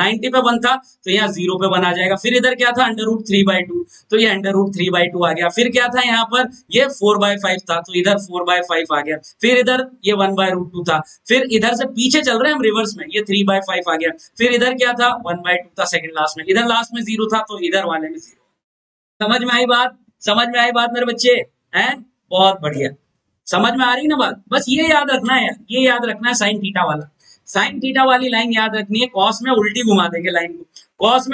90 पे 1 था तो यहाँ 0 पे 1 आ जाएगा। फिर इधर क्या था, 3/2, तो ये 3/2 आ गया। फिर क्या था यहाँ पर, ये 4/5 था तो इधर 4/5 आ गया। फिर इधर ये 1/2 था। फिर इधर से पीछे चल रहे हैं हम रिवर्स में, ये 3/5 आ गया। फिर इधर क्या था, 1/2 था सेकंड लास्ट में। इधर लास्ट में 0 था तो इधर वाले में 0। समझ में आई बात मेरे बच्चे? है, बहुत बढ़िया, समझ में आ रही ना बात। बस ये याद रखना है, ये याद रखना है साइन थीटा वाला, साइन थीटा वाली लाइन याद रखनी है। कॉस में उल्टी घुमा देंगे लाइन को, कॉस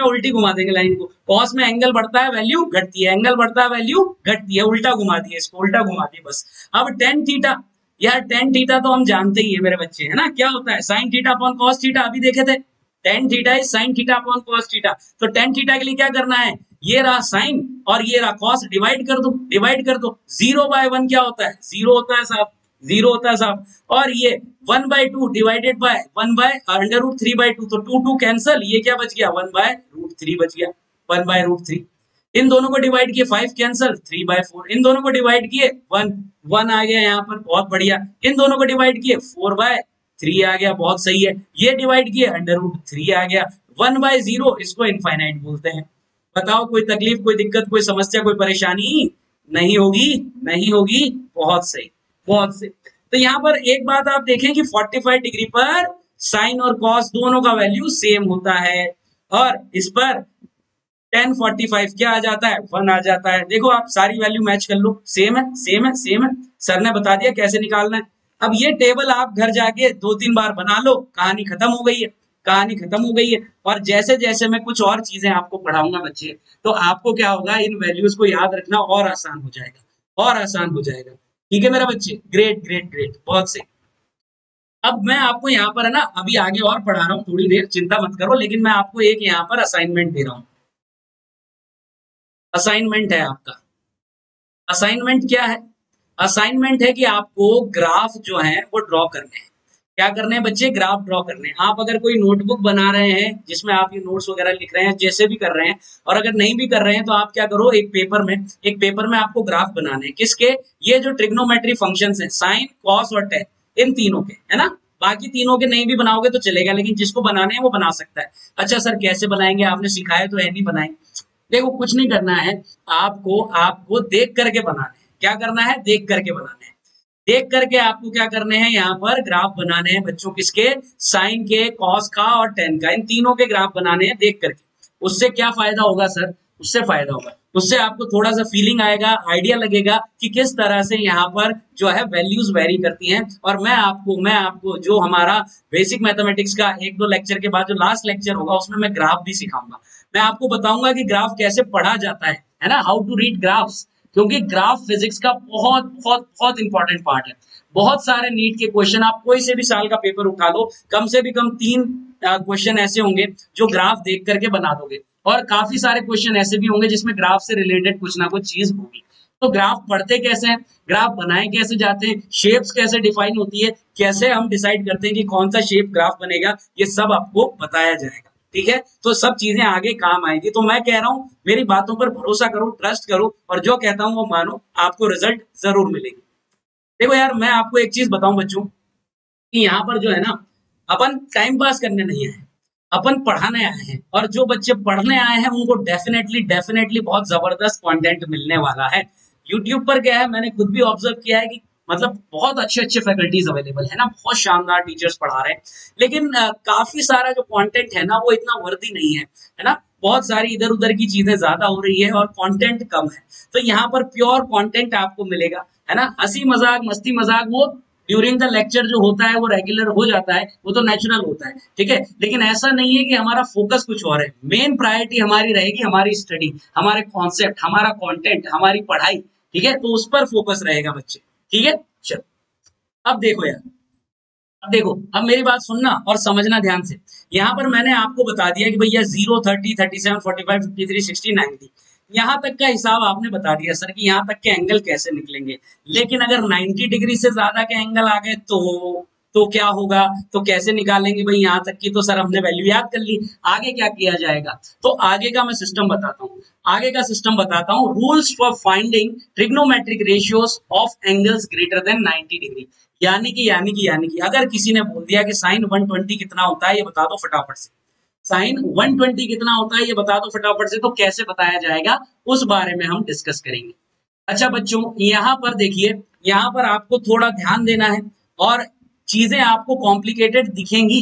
में एंगल बढ़ता है वैल्यू घटती है, उल्टा घुमा दिए इसको, बस। अब टेन थीटा, यार टेन थीटा तो हम जानते ही है मेरे बच्चे, है ना, क्या होता है, sine theta upon cos theta, अभी देखे थे। Tan theta is sine theta upon cos theta. तो टेन थीटा के लिए क्या करना है, ये रहा साइन और ये रहा कॉस, डिवाइड कर दो। 0/1 क्या होता है? 0 होता है साहब, 0 होता है साहब। और ये 1/2 डिवाइडेड बाय 1/√3/2, तो 2 कैंसिल, ये क्या बच गया, 1/√3 बच गया, 1/√3। इन दोनों को डिवाइड किए 5 कैंसिल, 3/4। इन दोनों को डिवाइड किए 1 आ गया यहाँ पर, बहुत बढ़िया। इन दोनों को डिवाइड किए 4/3 आ गया, बहुत सही है। ये डिवाइड किए 3 आ गया। 1/0 इसको इनफाइनाइट बोलते हैं। बताओ कोई तकलीफ, कोई दिक्कत, कोई समस्या, कोई परेशानी नहीं होगी। बहुत सही। तो यहाँ पर एक बात आप देखें कि 45 डिग्री पर साइन और कॉस दोनों का वैल्यू सेम होता है और इस पर 1045 क्या आ जाता है, 1 आ जाता है। देखो आप सारी वैल्यू मैच कर लो, सेम है सेम है सेम है, सर ने बता दिया कैसे निकालना है। अब ये टेबल आप घर जाके 2-3 बार बना लो, कहानी खत्म हो गई है, कहानी खत्म हो गई है। और जैसे जैसे मैं कुछ और चीजें आपको पढ़ाऊंगा बच्चे, तो आपको क्या होगा, इन वैल्यूज को याद रखना और आसान हो जाएगा, और आसान हो जाएगा। ठीक है मेरा बच्चे, ग्रेट ग्रेट ग्रेट, बहुत सही। अब मैं आपको यहाँ पर है ना अभी आगे और पढ़ा रहा हूँ, थोड़ी देर चिंता मत करो, लेकिन मैं आपको एक यहाँ पर असाइनमेंट दे रहा हूँ। असाइनमेंट है आपका, असाइनमेंट क्या है, असाइनमेंट है कि आपको ग्राफ जो है वो ड्रॉ करने हैं। क्या करने हैं बच्चे, ग्राफ ड्रॉ करने हैं। आप अगर कोई नोटबुक बना रहे हैं जिसमें आप ये नोट्स वगैरह लिख रहे हैं, जैसे भी कर रहे हैं, और अगर नहीं भी कर रहे हैं तो आप क्या करो, एक पेपर में आपको ग्राफ बनाने हैं। किसके, ये जो ट्रिग्नोमेट्री फंक्शंस हैं, साइन कॉस और टेन, इन तीनों के, है ना, बाकी तीनों के नहीं भी बनाओगे तो चलेगा, लेकिन जिसको बनाने हैं वो बना सकता है। अच्छा सर कैसे बनाएंगे, आपने सिखाया तो है नहीं बनाएंगे। देखो कुछ नहीं करना है आपको, आपको देख करके बनाना है। क्या करना है, देख करके बनाना है। देख करके आपको क्या करने हैं, यहाँ पर ग्राफ बनाने हैं बच्चों, किसके, साइन के, कॉस का और टेन का, इन तीनों के ग्राफ बनाने हैं देख करके। उससे क्या फायदा होगा सर, उससे फायदा होगा, उससे आपको थोड़ा सा फीलिंग आएगा, आइडिया लगेगा कि किस तरह से यहाँ पर जो है वैल्यूज वेरी करती हैं। और मैं आपको जो हमारा बेसिक मैथमेटिक्स का 1-2 लेक्चर के बाद जो लास्ट लेक्चर होगा उसमें मैं ग्राफ भी सिखाऊंगा। मैं आपको बताऊंगा कि ग्राफ कैसे पढ़ा जाता है ना, हाउ टू रीड ग्राफ्स, क्योंकि ग्राफ फिजिक्स का बहुत बहुत बहुत इंपॉर्टेंट पार्ट है। बहुत सारे नीट के क्वेश्चन, आप कोई से भी साल का पेपर उठा लो, कम से भी कम 3 क्वेश्चन ऐसे होंगे जो ग्राफ देख करके बना दोगे, और काफी सारे क्वेश्चन ऐसे भी होंगे जिसमें ग्राफ से रिलेटेड कुछ ना कुछ चीज होगी। तो ग्राफ पढ़ते कैसे हैं, ग्राफ बनाए कैसे जाते हैं, शेप्स कैसे डिफाइन होती है, कैसे हम डिसाइड करते हैं कि कौन सा शेप ग्राफ बनेगा, ये सब आपको बताया जाएगा। ठीक है, तो सब चीजें आगे काम आएगी। तो मैं कह रहा हूँ मेरी बातों पर भरोसा करो, ट्रस्ट करो, और जो कहता हूँ वो मानो, आपको रिजल्ट जरूर मिलेगी। देखो यार मैं आपको एक चीज बताऊं बच्चों, कि यहाँ पर जो है ना अपन टाइम पास करने नहीं आए, अपन पढ़ाने आए हैं। और जो बच्चे पढ़ने आए हैं उनको डेफिनेटली बहुत जबरदस्त कंटेंट मिलने वाला है। यूट्यूब पर क्या है, मैंने खुद भी ऑब्जर्व किया है कि मतलब बहुत अच्छे अच्छे फैकल्टीज अवेलेबल है ना, बहुत शानदार टीचर्स पढ़ा रहे हैं, लेकिन काफी सारा जो कंटेंट है ना वो इतना वर्दी नहीं है, है ना, बहुत सारी इधर उधर की चीजें ज्यादा हो रही है और कंटेंट कम है। तो यहाँ पर प्योर कंटेंट आपको मिलेगा, है ना, हंसी मजाक मस्ती मजाक, वो ड्यूरिंग द लेक्चर जो होता है वो रेगुलर हो जाता है, वो तो नेचुरल होता है। ठीक है, लेकिन ऐसा नहीं है कि हमारा फोकस कुछ और है, मेन प्रायोरिटी हमारी रहेगी हमारी स्टडी, हमारे कॉन्सेप्ट, हमारा कॉन्टेंट, हमारी पढ़ाई। ठीक है, तो उस पर फोकस रहेगा बच्चे। ठीक है, चलो अब देखो यार, अब देखो, अब मेरी बात सुनना और समझना ध्यान से। यहाँ पर मैंने आपको बता दिया कि भैया 0, 30, 37, 45, 53, 60, 90, यहाँ तक का हिसाब आपने बता दिया सर कि यहाँ तक के एंगल कैसे निकलेंगे, लेकिन अगर 90 डिग्री से ज्यादा के एंगल आ गए तो क्या होगा, तो कैसे निकालेंगे भाई यहाँ तक की। तो सर हमने वैल्यू याद कर ली, आगे क्या किया जाएगा, तो आगे का मैं सिस्टम बताता हूँ, आगे का सिस्टम बताता हूँ। Rules for finding trigonometric ratios of angles greater than 90 degree, यानी कि अगर किसी ने बोल दिया कि साइन 120 कितना होता है ये बता दो फटाफट से, साइन 120 कितना होता है ये बता दो फटाफट से, तो कैसे बताया जाएगा उस बारे में हम डिस्कस करेंगे। अच्छा बच्चों, यहाँ पर देखिए, यहाँ पर आपको थोड़ा ध्यान देना है और चीजें आपको कॉम्प्लिकेटेड दिखेंगी,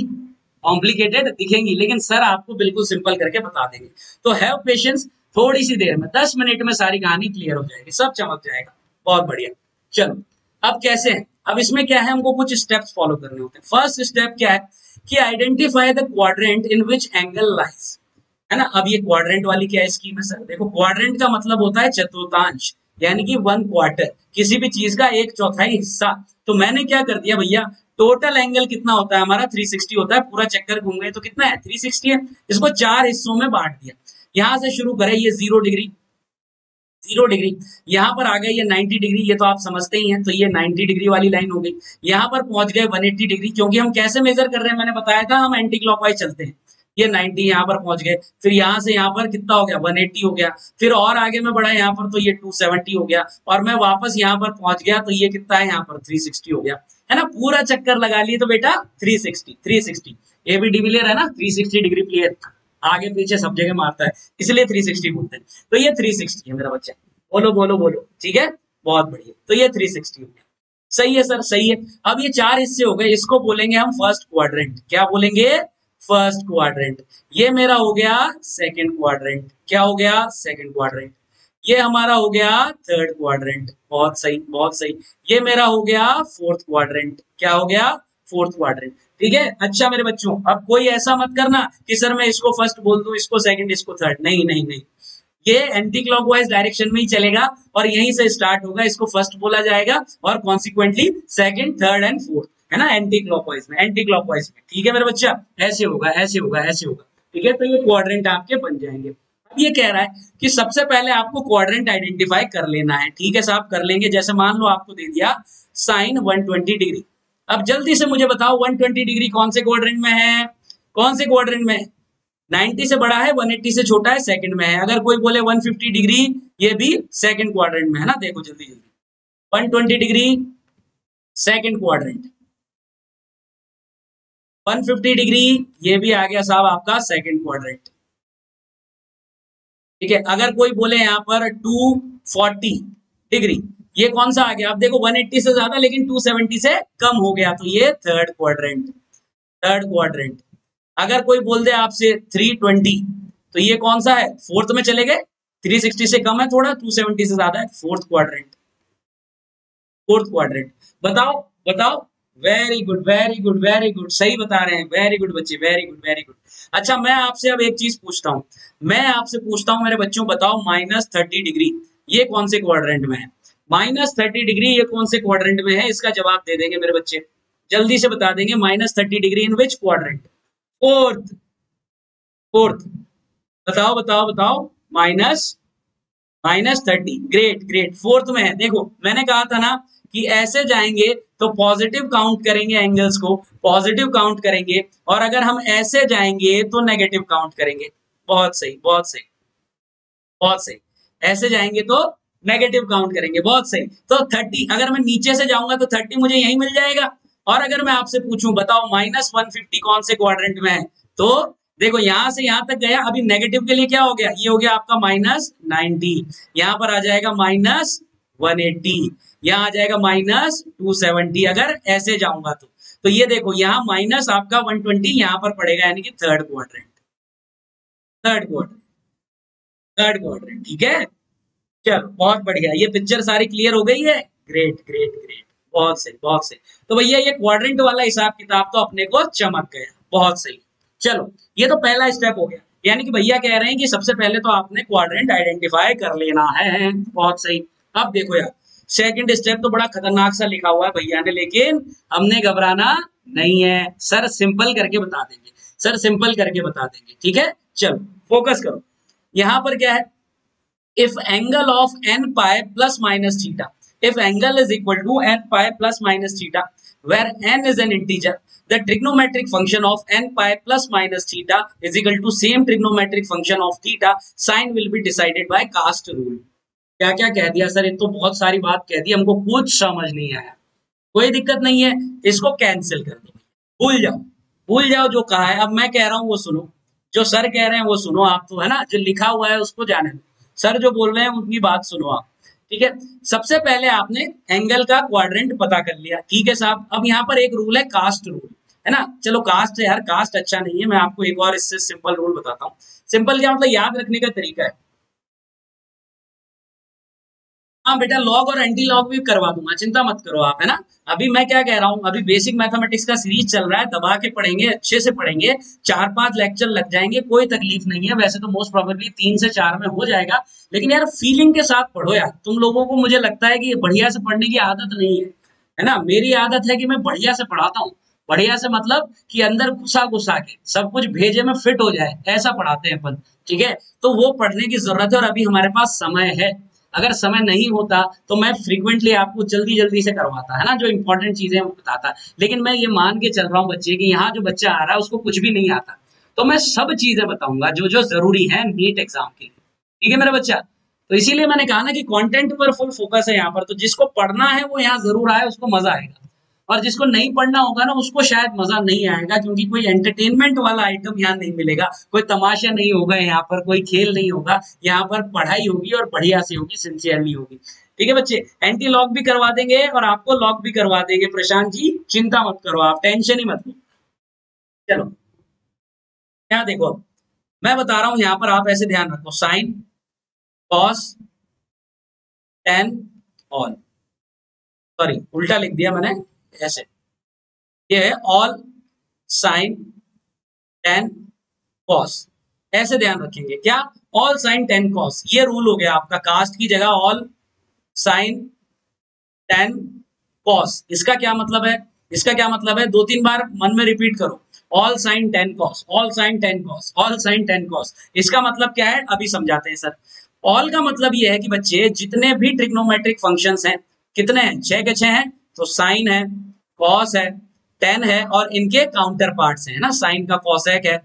लेकिन सर आपको बिल्कुल सिंपल करके बता देंगे। तो हैव पेशेंस, थोड़ी सी देर में 10 मिनट में सारी कहानी क्लियर हो जाएगी, सब चमक जाएगा। बहुत बढ़िया, चलो अब कैसे है, अब इसमें क्या है, हमको कुछ स्टेप्स फॉलो करने होते हैं। फर्स्ट स्टेप क्या है कि identify the quadrant in which angle lies, है ना। अब ये क्वाड्रेंट वाली क्या स्कीम है सर, देखो क्वाड्रेंट का मतलब होता है चतुर्थांश, यानी कि 1/4, किसी भी चीज का 1/4 हिस्सा। तो मैंने क्या कर दिया भैया, टोटल एंगल कितना होता है हमारा, 360 होता है, पूरा चक्कर घूम गए तो कितना है, 360 है। इसको 4 हिस्सों में बांट दिया। यहां से शुरू करें, ये 0 डिग्री, यहां पर आ गए ये 90 डिग्री, ये तो आप समझते ही हैं, तो ये 90 डिग्री वाली लाइन हो गई। यहां पर पहुंच गए 180 डिग्री, क्योंकि हम कैसे मेजर कर रहे हैं, मैंने बताया था हम एंटी क्लॉकवाइज चलते हैं। ये 90 यहाँ पर पहुंच गए, फिर यहाँ से यहाँ पर कितना हो गया, 180 हो गया, फिर और आगे में बढ़ा यहाँ पर तो ये 270 हो गया, और मैं वापस यहाँ पर पहुंच गया तो ये कितना है, यहाँ पर 360 हो गया, है ना। पूरा चक्कर लगा लिए तो बेटा 360, एबी डिविलियर है ना, 360 डिग्री प्लेयर, आगे पीछे सब जगह मारता है, इसलिए 360 बोलते हैं। तो ये 360 है मेरा बच्चा, बोलो बोलो बोलो, ठीक है, बहुत बढ़िया। तो ये 360 हो गया। सही है सर, सही है। अब ये चार हिस्से हो गए, इसको बोलेंगे हम फर्स्ट क्वाड्रेंट। क्या बोलेंगे? First quadrant. ये मेरा हो गया सेकंड क्वाड्रेंट। क्या हो गया? Second quadrant. ये हमारा हो गया थर्ड क्वाड्रेंट, बहुत सही बहुत सही। ये मेरा हो गया फोर्थ क्वाड्रेंट। क्या हो गया? Fourth quadrant. ठीक है। अच्छा मेरे बच्चों, अब कोई ऐसा मत करना कि सर मैं इसको फर्स्ट बोल दूं, इसको सेकंड, इसको थर्ड। नहीं नहीं नहीं, ये एंटी क्लॉकवाइज डायरेक्शन में ही चलेगा और यहीं से स्टार्ट होगा। इसको फर्स्ट बोला जाएगा और consequently second, third and fourth, है ना, एंटी क्लॉकवाइज में, एंटी क्लॉकवाइज में। ठीक है मेरा बच्चा, ऐसे होगा ऐसे होगा ऐसे होगा। ठीक है, तो ये क्वाड्रेंट आपके बन जाएंगे। अब ये कह रहा है कि सबसे पहले आपको क्वाड्रेंट आइडेंटिफाई कर लेना है। ठीक है साहब, कर लेंगे। जैसे मान लो आपको दे दिया साइन 120 डिग्री। अब जल्दी से मुझे बताओ 120 डिग्री कौन से क्वाड्रेंट में है? कौन से क्वाड्रेंट में? 90 से बड़ा है, 180 से छोटा है, सेकंड में है। अगर कोई बोले 150 डिग्री, ये भी सेकंड क्वाड्रेंट में है ना। देखो जल्दी जल्दी, 120 डिग्री सेकंड क्वाड्रेंट, 150 डिग्री ये भी आ गया साहब आपका सेकंड क्वाड्रेंट। ठीक है। अगर कोई बोले यहाँ पर 240 डिग्री, ये कौन सा आ गया? आप देखो 180 से ज्यादा लेकिन 270 से कम हो गया, तो ये थर्ड क्वाड्रेंट, थर्ड क्वाड्रेंट। अगर कोई बोल दे आपसे 320, तो ये कौन सा है? फोर्थ में चले गए, 360 से कम है थोड़ा, 270 से ज्यादा है, फोर्थ क्वाड्रेंट, फोर्थ क्वाड्रेंट। बताओ बताओ, very good very good very good, सही बता रहे हैं, वेरी गुड बच्चे, वेरी गुड वेरी गुड। अच्छा मैं आपसे अब एक चीज पूछता हूँ, मैं आपसे पूछता हूँ मेरे बच्चों, बताओ -30 डिग्री ये कौन से क्वाड्रेंट में है? -30 डिग्री ये कौन से क्वाड्रेंट में है? इसका जवाब दे देंगे मेरे बच्चे, जल्दी से बता देंगे। -30 degree in which quadrant? Fourth, fourth. बताओ बताओ बताओ, -30, ग्रेट ग्रेट, फोर्थ में है। देखो मैंने कहा था ना कि ऐसे जाएंगे तो पॉजिटिव काउंट करेंगे, एंगल्स को पॉजिटिव काउंट करेंगे, और अगर हम ऐसे जाएंगे तो नेगेटिव काउंट करेंगे। बहुत सही बहुत सही बहुत सही, ऐसे जाएंगे तो नेगेटिव काउंट करेंगे, बहुत सही। तो 30, अगर मैं नीचे से जाऊंगा तो 30 मुझे यही मिल जाएगा। और अगर मैं आपसे पूछूं बताओ -150 कौन से क्वाड्रेंट में है, तो देखो यहां से यहां तक गया, अभी नेगेटिव के लिए क्या हो गया? ये हो गया आपका -90, यहां पर आ जाएगा -180, यहां आ जाएगा -270 अगर ऐसे जाऊंगा तो। तो ये देखो यहाँ माइनस आपका 120 यहाँ पर पड़ेगा, यानी कि third quadrant, third quadrant, third quadrant. ठीक है, चलो बहुत बढ़िया, ये पिक्चर सारी क्लियर हो गई है। ग्रेट ग्रेट ग्रेट, बहुत सही बहुत सही। तो भैया ये क्वाड्रेंट वाला हिसाब किताब तो अपने को चमक गया, बहुत सही। चलो ये तो पहला स्टेप हो गया, यानी कि भैया कह रहे हैं कि सबसे पहले तो आपने क्वाड्रेंट आइडेंटिफाई कर लेना है, बहुत सही। अब देखो यार, सेकंड स्टेप तो बड़ा खतरनाक सा लिखा हुआ है भैया ने, लेकिन हमने घबराना नहीं है, सर सिंपल करके बता देंगे, सर सिंपल करके बता देंगे। ठीक है, चलो फोकस करो। यहाँ पर क्या है? If angle of n pi plus minus theta, if angle is equal to n pi plus minus theta, where n is an integer, the trigonometric function of n pi plus minus theta is equal to same trigonometric function of theta, sine will be decided by cast rule. क्या क्या कह दिया sir? ये तो बहुत सारी बात कह दी, हमको कुछ समझ नहीं आया। कोई दिक्कत नहीं है, इसको कैंसिल कर दो, भूल जाओ, भूल जाओ जो कहा है। अब मैं कह रहा हूँ वो सुनो, जो सर कह रहे हैं वो सुनो आप, तो है ना, जो लिखा हुआ है उसको जाने दो, सर जो बोल रहे हैं उनकी बात सुनो आप। ठीक है, सबसे पहले आपने एंगल का क्वाड्रेंट पता कर लिया। ठीक है साहब, अब यहाँ पर एक रूल है, कास्ट रूल, है ना। चलो कास्ट है यार, कास्ट अच्छा नहीं है, मैं आपको एक और इससे सिंपल रूल बताता हूँ। सिंपल क्या मतलब, याद रखने का तरीका है। हाँ बेटा, लॉग और एंटी लॉग भी करवा दूंगा, चिंता मत करो आप, है ना। अभी मैं क्या कह रहा हूँ, अभी बेसिक मैथमेटिक्स का सीरीज चल रहा है, दबा के पढ़ेंगे, अच्छे से पढ़ेंगे, 4-5 लेक्चर लग जाएंगे, कोई तकलीफ नहीं है। वैसे तो मोस्ट प्रोबेबली 3 से 4 में हो जाएगा, लेकिन यार फीलिंग के साथ पढ़ो यार। तुम लोगों को मुझे लगता है कि बढ़िया से पढ़ने की आदत नहीं है, है ना। मेरी आदत है कि मैं बढ़िया से पढ़ाता हूँ, बढ़िया से मतलब कि अंदर घुसा घुसा के सब कुछ भेजे में फिट हो जाए, ऐसा पढ़ाते हैं अपन। ठीक है, तो वो पढ़ने की जरूरत है, और अभी हमारे पास समय है। अगर समय नहीं होता तो मैं फ्रीक्वेंटली आपको जल्दी जल्दी से करवाता, है ना, जो इंपॉर्टेंट चीजें वो बताता। लेकिन मैं ये मान के चल रहा हूँ बच्चे कि यहाँ जो बच्चा आ रहा है उसको कुछ भी नहीं आता, तो मैं सब चीजें बताऊंगा जो जो जरूरी है नीट एग्जाम के लिए। ठीक है मेरा बच्चा, तो इसीलिए मैंने कहा ना कि कॉन्टेंट पर फुल फोकस है यहाँ पर, तो जिसको पढ़ना है वो यहाँ जरूर आए, उसको मजा आएगा, और जिसको नहीं पढ़ना होगा ना उसको शायद मजा नहीं आएगा, क्योंकि कोई एंटरटेनमेंट वाला आइटम यहाँ नहीं मिलेगा, कोई तमाशा नहीं होगा यहाँ पर, कोई खेल नहीं होगा यहाँ पर, पढ़ाई होगी और बढ़िया से होगी, सिंसियरली होगी। ठीक है बच्चे, एंटी लॉक भी करवा देंगे और आपको लॉक भी करवा देंगे प्रशांत जी, चिंता मत करो आप, टेंशन ही मत लो। चलो यहाँ देखो मैं बता रहा हूं, यहाँ पर आप ऐसे ध्यान रखो, sine cos tan all, sorry उल्टा लिख दिया मैंने, ऐसे ये है ऑल साइन टेन कॉस, ऐसे ध्यान रखेंगे क्या, ऑल साइन टेन कॉस, ये रूल हो गया आपका, कास्ट की जगह ऑल साइन टेन कॉस। इसका क्या मतलब है, इसका क्या मतलब है, दो तीन बार मन में रिपीट करो, all sine tan cos, all sine tan cos, all sine tan cos. इसका मतलब क्या है अभी समझाते हैं सर। ऑल का मतलब ये है कि बच्चे जितने भी ट्रिग्नोमेट्रिक फंक्शंस हैं, कितने हैं, छह के छह हैं, तो साइन है, कॉस है, टेन है और इनके काउंटर पार्ट्स हैं, है ना, साइन का कॉसेक है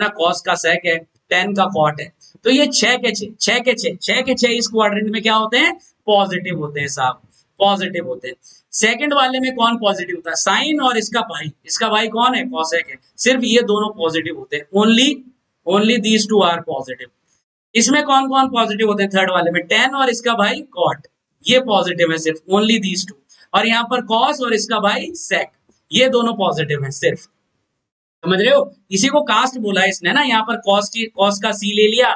ना, कॉस का सेक है, टेन का कॉट है, तो ये छह के छह, छह के छह, छह के छह इस क्वाड्रेंट में क्या होते हैं, पॉजिटिव होते हैं साहब, पॉजिटिव होते हैं। सेकंड वाले में कौन पॉजिटिव होता है, साइन और इसका भाई, इसका भाई कौन है, कॉसेक है, सिर्फ ये दोनों पॉजिटिव होते हैं, only these two are positive. इसमें कौन कौन पॉजिटिव होते हैं, थर्ड वाले में टेन और इसका भाई कॉट, ये पॉजिटिव है सिर्फ, ओनली दीज टू। और यहाँ पर कॉस और इसका भाई सेक, ये दोनों पॉजिटिव है सिर्फ, समझ रहे हो, इसी को कास्ट बोला है इसने ना। यहाँ पर कॉस का सी ले लिया,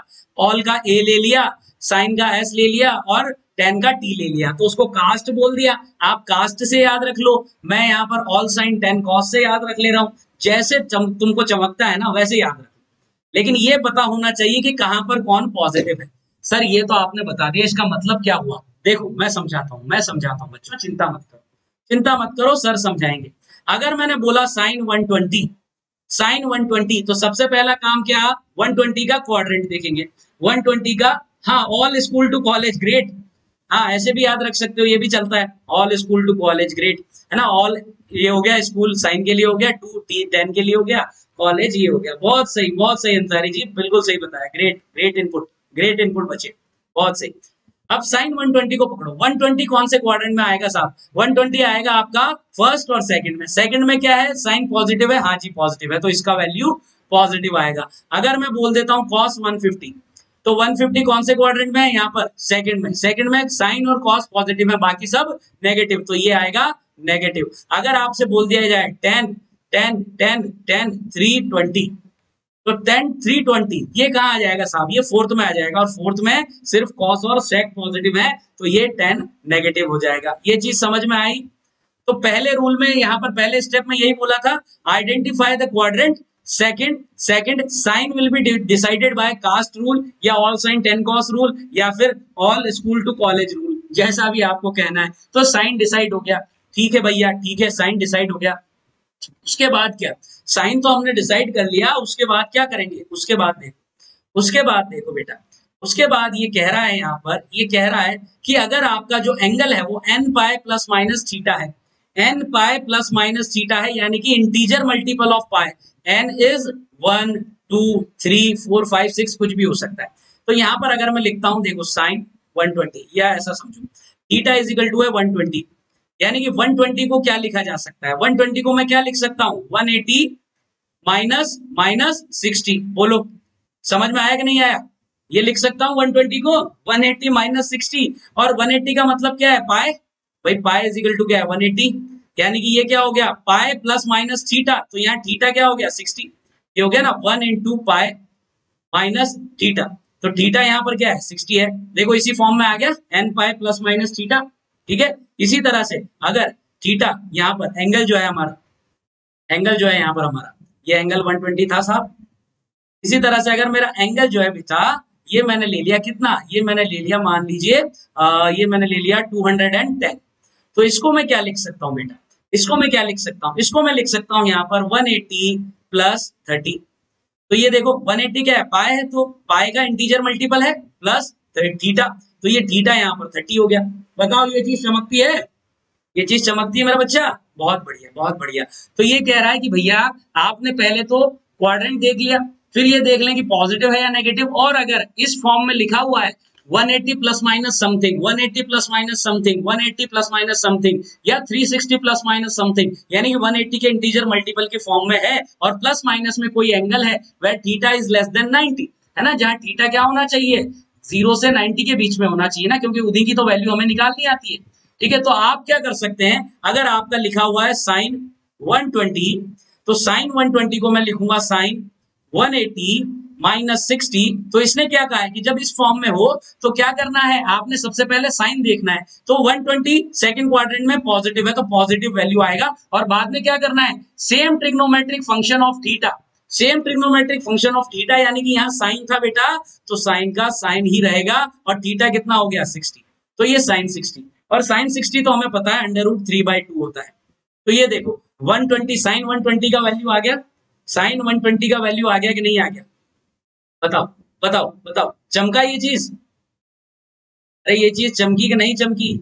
ऑल का ए ले लिया, साइन का एस ले लिया और टेन का टी ले लिया, तो उसको कास्ट बोल दिया। आप कास्ट से याद रख लो, मैं यहाँ पर ऑल साइन टेन कॉस से याद रख ले रहा हूँ, जैसे तुमको चमकता है ना वैसे याद रख, लेकिन ये पता होना चाहिए कि कहाँ पर कौन पॉजिटिव है। सर ये तो आपने बता दिया, इसका मतलब क्या हुआ, देखो मैं समझाता हूँ, मैं समझाता हूँ बच्चों, चिंता मत करो, चिंता मत करो, सर समझाएंगे। अगर मैंने बोला साइन 120, साइन 120, तो सबसे पहला काम क्या, 120 का क्वाड्रेंट देखेंगे, 120 का, हाँ all school to college grade, हाँ ऐसे भी याद रख सकते हो, ये भी चलता है, all school to college grade, है ना, ऑल ये हो गया, स्कूल साइन के लिए हो गया, टू टी टेन के लिए हो गया, कॉलेज ये हो गया। बहुत सही, बहुत सही अंसारी जी, बिल्कुल सही बताया, great, great input, great input बच्चे, बहुत सही। अब साइन 120 को पकड़ो, 120 कौन से क्वाड्रेंट में आएगा साहब, 120 आएगा आपका फर्स्ट और सेकंड में। सेकंड में क्या है, साइन पॉजिटिव है, हाँ जी पॉजिटिव है, तो इसका वैल्यू पॉजिटिव आएगा। अगर मैं बोल देता हूं कॉस 150, तो 150 कौन से क्वाड्रेंट में है, यहाँ पर सेकंड में, सेकंड में साइन और कॉस पॉजिटिव है, बाकी सब नेगेटिव, तो ये आएगा नेगेटिव। अगर आपसे बोल दिया जाए टेन टेन टेन टेन 320, तो टेन 320 ये कहाँ आ जाएगा साहब, ये फोर्थ में आ जाएगा, और फोर्थ में सिर्फ कॉस और सेक पॉजिटिव है, तो ये टेन नेगेटिव हो जाएगा। ये चीज समझ में आई। तो पहले रूल में यहाँ पर पहले स्टेप में यही बोला था, identify the quadrant, second sign will be decided by cast rule या all sine tan cos rule या फिर all school to college rule, जैसा भी आपको कहना है। तो साइन डिसाइड हो गया, ठीक है भैया, ठीक है साइन डिसाइड हो गया। उसके बाद क्या, साइन तो हमने डिसाइड कर लिया, उसके बाद क्या करेंगे, उसके बाद देखो बेटा, उसके बाद ये कह रहा है, यहाँ पर ये कह रहा है कि अगर आपका जो एंगल है वो n pi plus minus theta है, n pi plus minus theta है, यानी कि integer multiple of pi, n is 1 2 3 4 5 6 कुछ भी हो सकता है। तो यहाँ पर अगर मैं लिखता हूँ, देखो साइन 120 या ऐसा समझो थीटा इज इक्वल टू है 120, यानी कि 120 को क्या लिखा जा सकता है, 120 को मैं क्या लिख सकता हूं, 180 माइनस माइनस 60, बोलो समझ में आया कि नहीं आया। ये लिख सकता हूं 120 को 180 माइनस 60, और 180 का मतलब क्या है, पाए, भाई पाए इज इक्वल टू क्या है 180, यानी कि ये क्या हो गया पाए प्लस माइनस थीटा, तो यहाँ थीटा क्या हो गया 60, ये हो गया ना 1 into पाए माइनस थीटा, तो थीटा यहाँ पर क्या है 60 है, देखो इसी फॉर्म में आ गया n pi plus minus theta, ठीक है। इसी तरह से अगर थीटा, यहाँ पर एंगल जो है हमारा, एंगल जो है यहाँ पर हमारा ये एंगल 120 था साहब, इसी तरह से अगर मेरा एंगल जो है बेटा, ये मैंने ले लिया कितना, ये मैंने ले लिया मान लीजिए ये मैंने ले लिया 210, तो इसको मैं क्या लिख सकता हूँ बेटा, इसको मैं क्या लिख सकता हूँ, इसको मैं लिख सकता हूँ यहाँ पर 180 प्लस 30, तो ये देखो 180 क्या है पाए है, तो पाए का इंटीजर मल्टीपल है प्लस थीटा, तो ये थीटा यहाँ पर 30 हो गया। बताओ ये चीज चमकती है, ये चीज चमकती है मेरा बच्चा, बहुत बढ़िया बहुत बढ़िया। तो ये कह रहा है कि भैया आपने पहले तो क्वाड्रेंट देख लिया, फिर ये देख लें कि पॉजिटिव है या नेगेटिव, और अगर इस फॉर्म में लिखा हुआ है 180 plus minus something, 180 plus minus something, 180 plus minus something, या 360 प्लस माइनस समथिंग, यानी कि 180 के इंटीजर मल्टीपल के फॉर्म में है और प्लस माइनस में कोई एंगल है, वह थीटा इज लेस देन 90, है ना, जहाँ थीटा क्या होना चाहिए 0 से 90 के बीच में होना चाहिए ना, क्योंकि उन्हीं की तो वैल्यू हमें निकालनी आती है। ठीक है, तो आप क्या कर सकते हैं, अगर आपका लिखा हुआ है साइन 120, तो साइन 120 को मैं लिखूंगा साइन 180 माइनस 60। तो इसने क्या कहा है कि जब इस फॉर्म में हो तो क्या करना है, आपने सबसे पहले साइन देखना है। तो 120 सेकंड क्वाड्रेंट में पॉजिटिव है तो पॉजिटिव वैल्यू आएगा, और बाद में क्या करना है, same trigonometric function of theta, same trigonometric function of theta, यानी कि यहाँ साइन था बेटा तो साइन का साइन ही रहेगा, और थीटा कितना हो गया 60, तो ये साइन 60, और साइन 60 तो हमें पता है अंडर रूट 3/2 होता है। तो ये देखो 120 साइन 120 का वैल्यू आ गया, साइन 120 का वैल्यू आ गया कि नहीं आ गया, बताओ बताओ बताओ, चमका ये चीज, अरे ये चीज चमकी कि नहीं चमकी।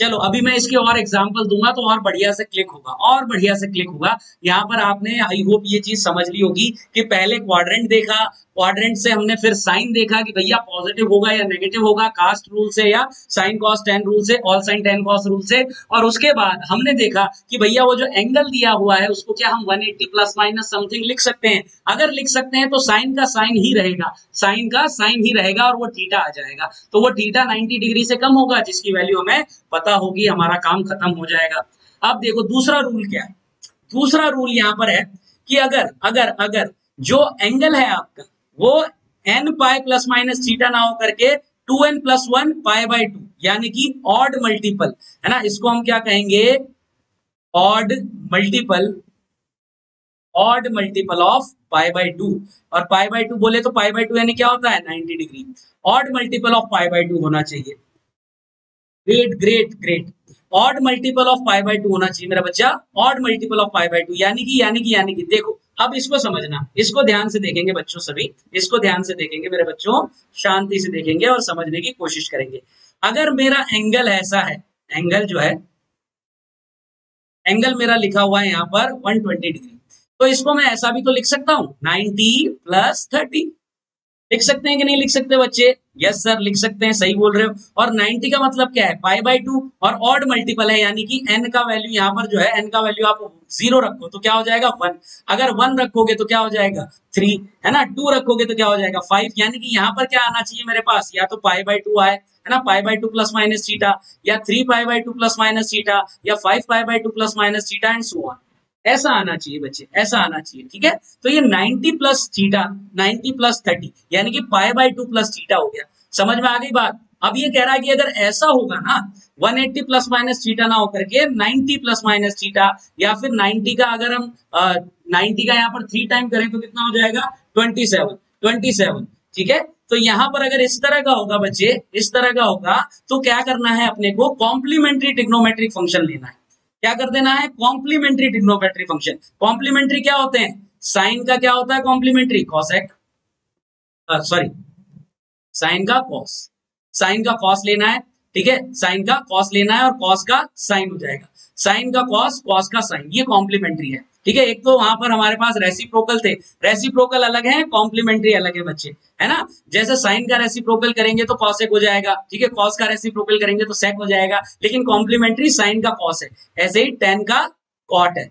चलो अभी मैं इसके और एग्जांपल दूंगा तो और बढ़िया से क्लिक होगा, और बढ़िया से क्लिक होगा। यहाँ पर आपने आई होप ये चीज समझ ली होगी कि पहले क्वाड्रेंट देखा, क्वाड्रेंट से हमने फिर साइन देखा कि भैया पॉजिटिव होगा या नेगेटिव होगा, कास्ट रूल से या साइन कॉस टेन रूल से, all sine tan cos rule से, और उसके बाद हमने देखा कि भैया वो जो एंगल दिया हुआ है उसको क्या हम 180 प्लस माइनस समथिंग लिख सकते हैं, अगर लिख सकते हैं तो साइन का साइन ही रहेगा, साइन का साइन ही रहेगा, और वो थीटा आ जाएगा। तो वो थीटा 90 डिग्री से कम होगा, जिसकी वैल्यू हमें पता होगी, हमारा काम खत्म हो जाएगा। अब देखो दूसरा रूल क्या है, दूसरा रूल यहाँ पर है कि अगर अगर अगर जो एंगल है आपका वो n pi plus minus theta ना हो करके 2n प्लस 1 पाई बाय 2, यानी कि ऑड मल्टीपल है ना, इसको हम क्या कहेंगे, odd multiple, odd multiple of pi by 2, और पाई बाय 2 बोले तो पाई बाय 2 यानी क्या होता है 90 degree, odd multiple of pi by 2 होना चाहिए। Great great great, odd multiple of pi by 2 होना चाहिए मेरा बच्चा, odd multiple of pi by 2, यानी कि देखो अब इसको समझना, इसको ध्यान से देखेंगे बच्चों, सभी इसको ध्यान से देखेंगे मेरे बच्चों, शांति से देखेंगे और समझने की कोशिश करेंगे। अगर मेरा एंगल ऐसा है, एंगल जो है, एंगल मेरा लिखा हुआ है यहाँ पर 120 डिग्री, तो इसको मैं ऐसा भी तो लिख सकता हूँ 90 प्लस 30, लिख सकते हैं कि नहीं लिख सकते बच्चे, यस सर लिख सकते हैं, सही बोल रहे हो। और 90 का मतलब क्या है, पाई बाय 2, और ऑड मल्टीपल है यानी कि n का वैल्यू यहाँ पर जो है, n का वैल्यू आप 0 रखो तो क्या हो जाएगा 1, अगर 1 रखोगे तो क्या हो जाएगा 3 है ना, 2 रखोगे तो क्या हो जाएगा 5, यानी कि यहाँ पर क्या आना चाहिए मेरे पास, या तो पाई बाय 2 आए है ना, pi by 2 plus minus theta, या 3 pi by 2 plus minus theta, या 5 pi by 2 plus minus theta, and so on, ऐसा आना चाहिए बच्चे, ऐसा आना चाहिए। ठीक है, तो ये 90 प्लस थीटा 90 प्लस 30 यानी कि पाई बाय 2 प्लस थीटा हो गया, समझ में आ गई बात। अब ये कह रहा है कि अगर ऐसा होगा ना 180 प्लस माइनस थीटा ना होकर के 90 प्लस माइनस थीटा, या फिर 90 का अगर हम 90 का यहाँ पर 3 टाइम करें तो कितना हो जाएगा 27। ठीक है, तो यहाँ पर अगर इस तरह का होगा बच्चे, इस तरह का होगा तो क्या करना है अपने को, कॉम्प्लीमेंट्री ट्रिग्नोमेट्रिक फंक्शन लेना है। क्या कर देना है, कॉम्प्लीमेंट्री ट्रिग्नोमेट्री फंक्शन। कॉम्प्लीमेंट्री क्या होते हैं, साइन का क्या होता है कॉम्प्लीमेंट्री, कॉसेक, सॉरी साइन का कॉस, साइन का कॉस लेना है। ठीक है, साइन का कॉस लेना है और कॉस का साइन हो जाएगा, साइन का कॉस कॉस का साइन, ये कॉम्प्लीमेंट्री है। ठीक है, एक तो वहां पर हमारे पास रेसिप्रोकल थे, रेसिप्रोकल अलग है, कॉम्प्लीमेंट्री अलग है बच्चे, है ना। जैसे साइन का रेसिप्रोकल करेंगे तो कॉसेक हो जाएगा, ठीक है, कॉस का रेसिप्रोकल करेंगे तो सेक हो जाएगा, लेकिन कॉम्प्लीमेंट्री साइन का कॉस है, ऐसे ही टेन का कॉट है,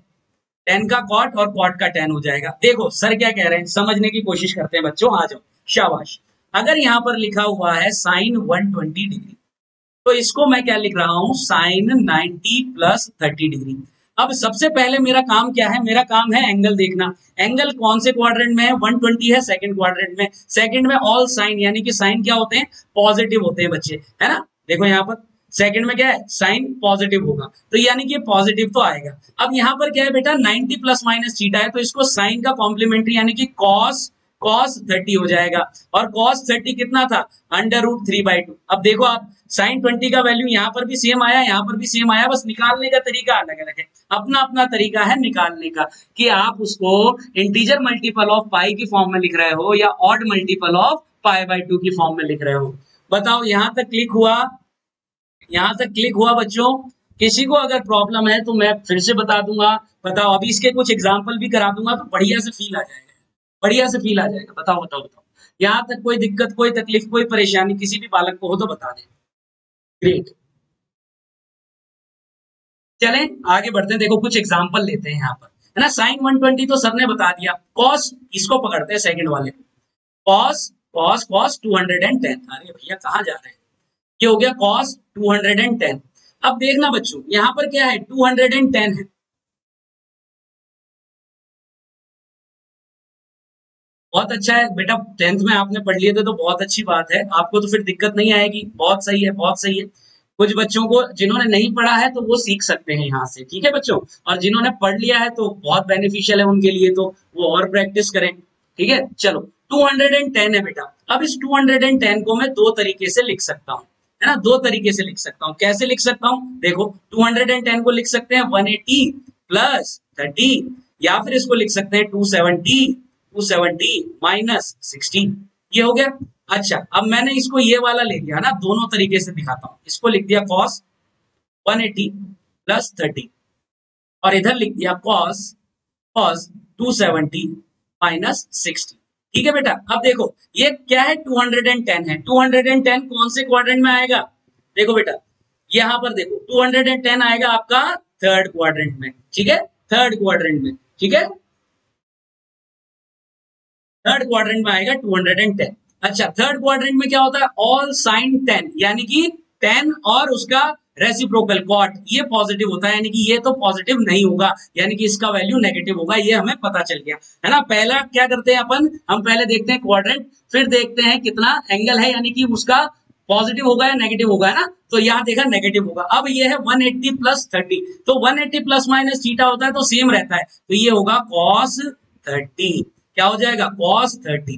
टेन का कॉट और कॉट का टेन हो जाएगा। देखो सर क्या कह रहे हैं, समझने की कोशिश करते हैं बच्चों, आ जाओ, शाबाश। अगर यहाँ पर लिखा हुआ है साइन 120 डिग्री, तो इसको मैं क्या लिख रहा हूँ, साइन 90 प्लस 30 डिग्री। अब सबसे पहले मेरा काम क्या है, मेरा काम है एंगल देखना, एंगल कौन से क्वाड्रेंट में है, 120 है सेकंड क्वाड्रेंट में, सेकंड में ऑल साइन यानी कि साइन क्या होते हैं, पॉजिटिव होते हैं बच्चे, है ना। देखो यहाँ पर सेकंड में क्या है, साइन पॉजिटिव होगा तो यानी कि पॉजिटिव तो आएगा। अब यहाँ पर क्या है बेटा 90 प्लस माइनस थीटा है, तो इसको साइन का कॉम्प्लीमेंट्री यानी कि cos 30 हो जाएगा, और cos 30 कितना था, अंडर रूट 3/2। अब देखो आप, साइन 20 का वैल्यू यहाँ पर भी सेम आया, यहाँ पर भी सेम आया, बस निकालने का तरीका अलग अलग है, अपना अपना तरीका है निकालने का, कि आप उसको इंटीजर मल्टीपल ऑफ पाई की फॉर्म में लिख रहे हो या odd multiple of pi by 2 की फॉर्म में लिख रहे हो। बताओ यहाँ तक क्लिक हुआ, यहाँ तक क्लिक हुआ बच्चों। किसी को अगर प्रॉब्लम है तो मैं फिर से बता दूंगा, बताओ अभी इसके कुछ एग्जाम्पल भी करा दूंगा तो बढ़िया से फील आ जाएगा, बढ़िया से फील आ जाएगा। बताओ बताओ बताओ, यहाँ तक कोई दिक्कत, कोई तकलीफ, कोई परेशानी किसी भी बालक को हो तो बता दें। ग्रेट, चलें आगे बढ़ते हैं। देखो कुछ एग्जांपल लेते हैं यहाँ पर, है ना। साइन 120 तो सर ने बता दिया, कॉस इसको पकड़ते हैं सेकंड वाले, कॉस कॉस कॉस 210। अरे भैया कहाँ जा रहे हैं, ये हो गया कॉस 210। अब देखना बच्चों यहाँ पर क्या है, 210 है बहुत अच्छा है बेटा, 10th में आपने पढ़ लिए थे तो बहुत अच्छी बात है, आपको तो फिर दिक्कत नहीं आएगी। बहुत सही है, बहुत सही है। कुछ बच्चों को जिन्होंने नहीं पढ़ा है तो वो सीख सकते हैं यहाँ से, ठीक है बच्चों, और जिन्होंने पढ़ लिया है तो बहुत बेनिफिशियल है उनके लिए, तो वो और प्रैक्टिस करें, ठीक है। चलो 210 है बेटा। अब इस 210 को मैं दो तरीके से लिख सकता हूँ, है ना, दो तरीके से लिख सकता हूँ। कैसे लिख सकता हूँ, देखो 210 को लिख सकते हैं 180 प्लस 30, या फिर इसको लिख सकते हैं 270 माइनस 60, ये हो गया। अच्छा अब मैंने इसको ये वाला ले लिया ना, दोनों तरीके से दिखाता हूँ। इसको लिख दिया cos 180 प्लस 30 और इधर लिख दिया cos 270 माइनस 60, ठीक है बेटा। अब देखो ये क्या है, 210 है। 210 कौन से क्वाड्रेंट में आएगा, देखो बेटा यहाँ पर देखो 210 आएगा आपका थर्ड क्वाड्रेंट में, ठीक है, थर्ड क्वाड्रेंट में, ठीक है, थर्ड क्वाड्रेंट में आएगा 210। अच्छा थर्ड क्वाड्रेंट में क्या होता है, ऑल साइन 10, यानी कि 10 और उसका रेसिप्रोकल कॉट ये पॉजिटिव होता है, यानी कि ये तो पॉजिटिव नहीं होगा, यानी कि इसका वैल्यू नेगेटिव होगा, ये हमें पता चल गया, है ना। पहला क्या करते हैं अपन, हम पहले देखते हैं क्वाड्रेंट, फिर देखते हैं कितना एंगल है, यानी कि उसका पॉजिटिव होगा या नेगेटिव होगा, है ना। तो यहाँ देखा नेगेटिव होगा। अब ये है 180 प्लस 30, तो 180 प्लस माइनस थीटा होता है तो सेम रहता है, तो ये होगा कॉस 30, क्या हो जाएगा कॉस 30,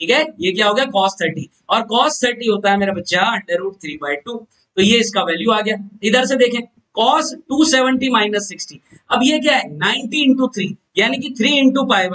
ठीक है, ये क्या हो गया कॉस 30, और कॉस 30 होता है मेरा बच्चा √3/2, तो ये इसका वैल्यू आ गया। इधर से देखें cos 270 माइनस 60, अब ये क्या है 90 इंटू 3, यानी कि 3 इंटू पाई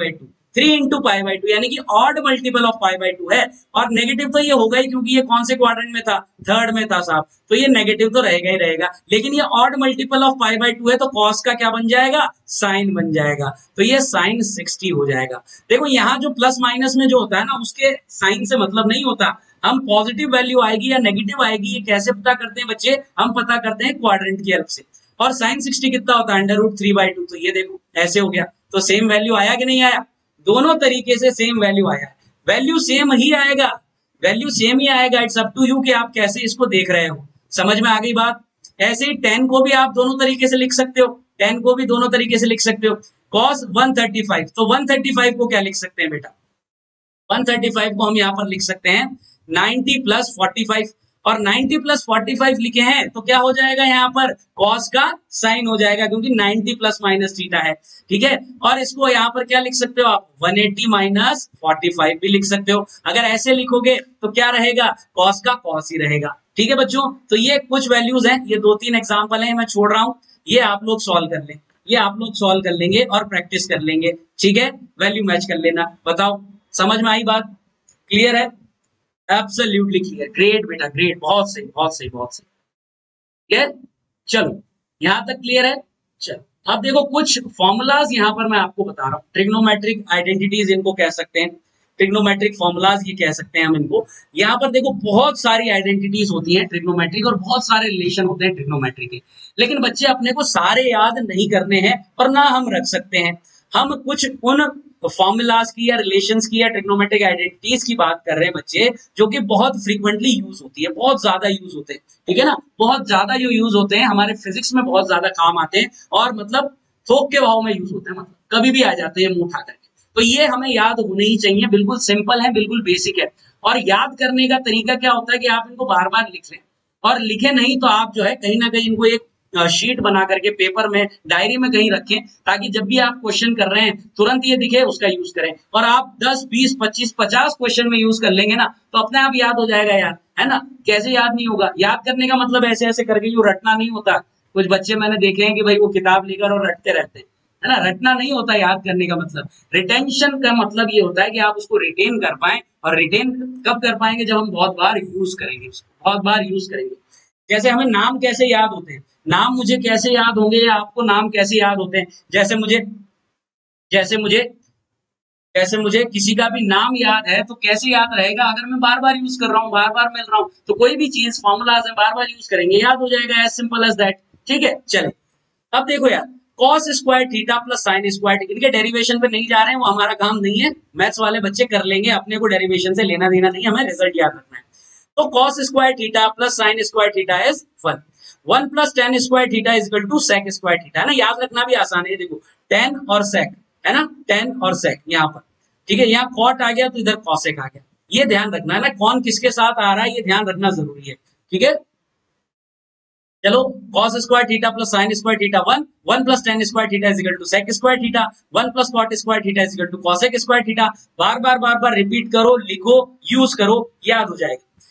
बाई टू, यानी कि odd multiple of pi by two है, और नेगेटिव तो ये होगा ही, क्योंकि ये कौन से क्वाड्रेंट में था, थर्ड में था साहब, तो ये नेगेटिव तो रहेगा ही रहेगा, लेकिन ये odd multiple of pi by two है, तो कॉस का क्या बन जाएगा, साइन बन जाएगा, तो ये साइन 60 हो जाएगा। देखो यहाँ जो प्लस माइनस में जो होता है ना, उसके साइन से मतलब नहीं होता, हम पॉजिटिव वैल्यू आएगी या नेगेटिव आएगी ये कैसे पता करते हैं बच्चे, हम पता करते हैं क्वाड्रेंट की हेल्प से। और साइन 60 कितना होता है, √3/2, तो ये देखो ऐसे हो गया, तो सेम वैल्यू आया कि नहीं आया, दोनों तरीके से सेम वैल्यू आया, वैल्यू सेम ही आएगा, वैल्यू सेम ही आएगा। इट्स अप टू यू कि आप कैसे इसको देख रहे हो, समझ में आ गई बात। ऐसे ही 10 को भी आप दोनों तरीके से लिख सकते हो, 10 को भी दोनों तरीके से लिख सकते हो। cos 135, तो 135 को क्या लिख सकते हैं बेटा, 135 को हम यहाँ पर लिख सकते हैं 90 प्लस 45, और 90 प्लस 45 लिखे हैं तो क्या हो जाएगा, यहाँ पर cos का साइन हो जाएगा, क्योंकि 90 प्लस माइनस थीटा है, ठीक है। और इसको यहाँ पर क्या लिख सकते हो आप, 180 माइनस 45 भी लिख सकते हो। अगर ऐसे लिखोगे तो क्या रहेगा, cos का cos ही रहेगा, ठीक है बच्चों। तो ये कुछ वैल्यूज हैं, ये 2-3 एग्जाम्पल हैं, मैं छोड़ रहा हूँ, ये आप लोग सॉल्व कर लें, ये आप लोग सॉल्व कर लेंगे और प्रैक्टिस कर लेंगे, ठीक है, वैल्यू मैच कर लेना। बताओ समझ में आई बात, क्लियर है, एब्सोल्युटली क्लियर, ग्रेट बेटा ग्रेट, बहुत सही बहुत सही बहुत सही, क्लियर। चलो यहाँ तक क्लियर है। चलो अब देखो कुछ फॉर्मूलाज यहाँ पर मैं आपको बता रहा हूँ, ट्रिग्नोमेट्रिक आइडेंटिटीज इनको कह सकते हैं, ट्रिग्नोमेट्रिक फॉर्मूलाज ये कह सकते हैं हम इनको। यहाँ पर देखो बहुत सारी आइडेंटिटीज होती हैं ट्रिग्नोमेट्रिक, और बहुत सारे रिलेशन होते हैं ट्रिग्नोमेट्रिक के, लेकिन बच्चे अपने को सारे याद नहीं करने हैं और ना हम रख सकते हैं। हम कुछ उन फॉर्मूलाज की या रिलेशंस की या ट्रिग्नोमेट्रिक आइडेंटिटीज की बात कर रहे हैं बच्चे, जो कि बहुत फ्रीक्वेंटली यूज होती है, बहुत ज्यादा यूज होते हैं, ठीक है ना, बहुत ज्यादा जो यूज होते हैं हमारे फिजिक्स में, बहुत ज्यादा काम आते हैं, और मतलब थोक के भाव में यूज होते हैं, मतलब कभी भी आ जाते हैं मुंह उठा करके, तो ये हमें याद होने ही चाहिए, बिल्कुल सिंपल है, बिल्कुल बेसिक है। और याद करने का तरीका क्या होता है कि आप इनको बार बार लिख लें, और लिखे नहीं तो आप जो है कहीं ना कहीं इनको एक शीट बना करके पेपर में, डायरी में कहीं रखें, ताकि जब भी आप क्वेश्चन कर रहे हैं तुरंत ये दिखे, उसका यूज करें। और आप 10, 20, 25, 50 क्वेश्चन में यूज कर लेंगे ना, तो अपने आप याद हो जाएगा यार, है ना। कैसे याद नहीं होगा, याद करने का मतलब ऐसे ऐसे करके, यूं रटना नहीं होता। कुछ बच्चे मैंने देखे हैं कि भाई वो किताब लेकर और रटते रहते हैं, है ना। रटना नहीं होता याद करने का मतलब, रिटेंशन का मतलब ये होता है कि आप उसको रिटेन कर पाए, और रिटेन कब कर पाएंगे, जब हम बहुत बार यूज करेंगे, बहुत बार यूज करेंगे। जैसे हमें नाम कैसे याद होते हैं, नाम मुझे कैसे याद होंगे या आपको नाम कैसे याद होते हैं। जैसे मुझे किसी का भी नाम याद है तो कैसे याद रहेगा, अगर मैं बार बार यूज कर रहा हूँ, बार बार मिल रहा हूँ, तो कोई भी चीज फॉर्मूलाज है बार बार यूज करेंगे, याद हो जाएगा, एज सिंपल एज दैट, ठीक है। चले अब देखो यार, cos square theta plus sine square, इनके डेरिवेशन पे नहीं जा रहे हैं, वो हमारा काम नहीं है, मैथ्स वाले बच्चे कर लेंगे, अपने को डेरिवेशन से लेना देना नहीं, हमें रिजल्ट याद रखना है। तो cos square theta plus sine square theta is 1, 1 plus tan square theta is equal to sec square theta, है ना, याद रखना भी आसान है। देखो टेन और सेक, है ना, टेन और सेक यहाँ पर, ठीक है, यहाँ कॉट आ गया तो इधर कॉसेक आ गया, ये ध्यान रखना है ना, कौन किसके साथ आ रहा है ये ध्यान रखना जरूरी है, ठीक है। चलो cos square theta plus sine square theta 1, 1 plus tan square theta is equal to sec square theta, 1 plus cot square theta is equal to cosec square theta. बार बार रिपीट करो, लिखो, यूज करो, याद हो जाएगा।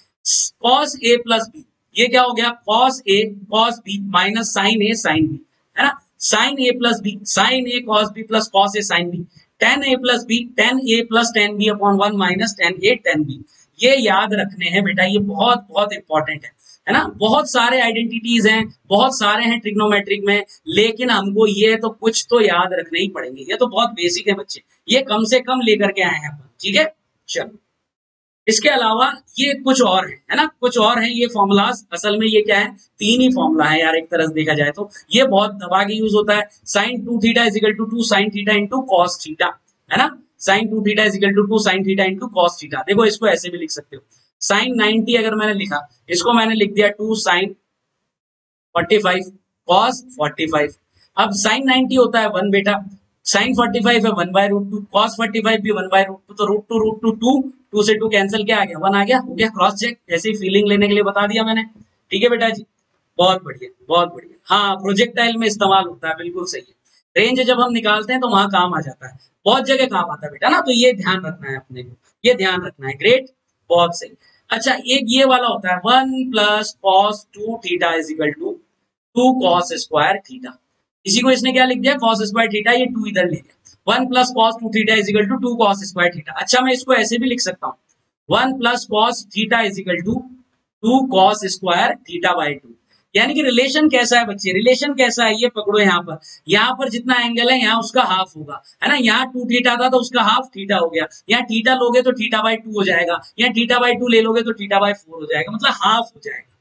cos a प्लस b, ये क्या हो गया, cos a cos b minus sin a sin b, है ना, sin a plus b sin a cos b plus cos a sin b, tan a plus b tan a plus tan b upon 1 minus tan a tan b। ये याद रखने हैं बेटा, ये बहुत बहुत इंपॉर्टेंट है ना। बहुत सारे आइडेंटिटीज हैं, बहुत सारे हैं ट्रिग्नोमेट्रिक में, लेकिन हमको ये तो कुछ तो याद रखने ही पड़ेंगे, ये तो बहुत बेसिक है बच्चे, ये कम से कम लेकर के आए हैं अपन, ठीक है। चलो इसके अलावा ये कुछ और है ना, कुछ और है ये फॉर्मूलाज। असल में ये क्या है, तीन ही फॉर्मूला है यार एक तरह से देखा जाए तो, ये बहुत दबा के यूज होता है। Sine two theta is equal to two sine theta into cos theta, है ना, sine two theta is equal to two sine theta into cos theta. देखो इसको ऐसे भी लिख सकते हो, साइन 90 अगर मैंने लिखा, इसको मैंने लिख दिया 2 साइन 45 cos 45। अब साइन 90 होता है 1 बेटा, साइन 45 है 1 बाय रूट टू, कॉस 45 भी 1 बाय रूट टू, तो रूट टू 2, 2 से 2 कैंसिल, क्या आ गया 1 आ गया, हो गया। क्रॉस चेक, ऐसी फीलिंग लेने के लिए बता दिया मैंने, ठीक है बेटा जी, बहुत बढ़िया बहुत बढ़िया। हाँ प्रोजेक्टाइल में इस्तेमाल होता है, बिल्कुल सही है। रेंज जब हम निकालते हैं तो वहां काम आ जाता है, बहुत जगह काम आता है बेटा ना, तो ये ध्यान रखना है अपने को, ये ध्यान रखना है। ग्रेट, बहुत सही। अच्छा एक ये वाला होता है 1 plus cos 2 theta is equal to 2 cos square theta, इसी को इसने क्या लिख दिया कॉस स्क्वायर थीटा, ये 2 इधर ले लिया, 1 plus cos 2 theta is equal to 2 cos square theta. अच्छा मैं इसको ऐसे भी लिख सकता हूँ 1 plus cos theta is equal to 2 cos square theta by 2। यानी कि रिलेशन कैसा है बच्चे, रिलेशन कैसा है ये पकड़ो, यहाँ पर जितना एंगल है यहाँ उसका हाफ होगा, है ना, यहाँ 2 थीटा था तो उसका हाफ थीटा हो गया, यहाँ थीटा लोगे तो थीटा बाय 2 हो जाएगा, यहाँ थीटा बाय 2 ले लोगे तो थीटा बाय 4 हो जाएगा, मतलब हाफ हो जाएगा।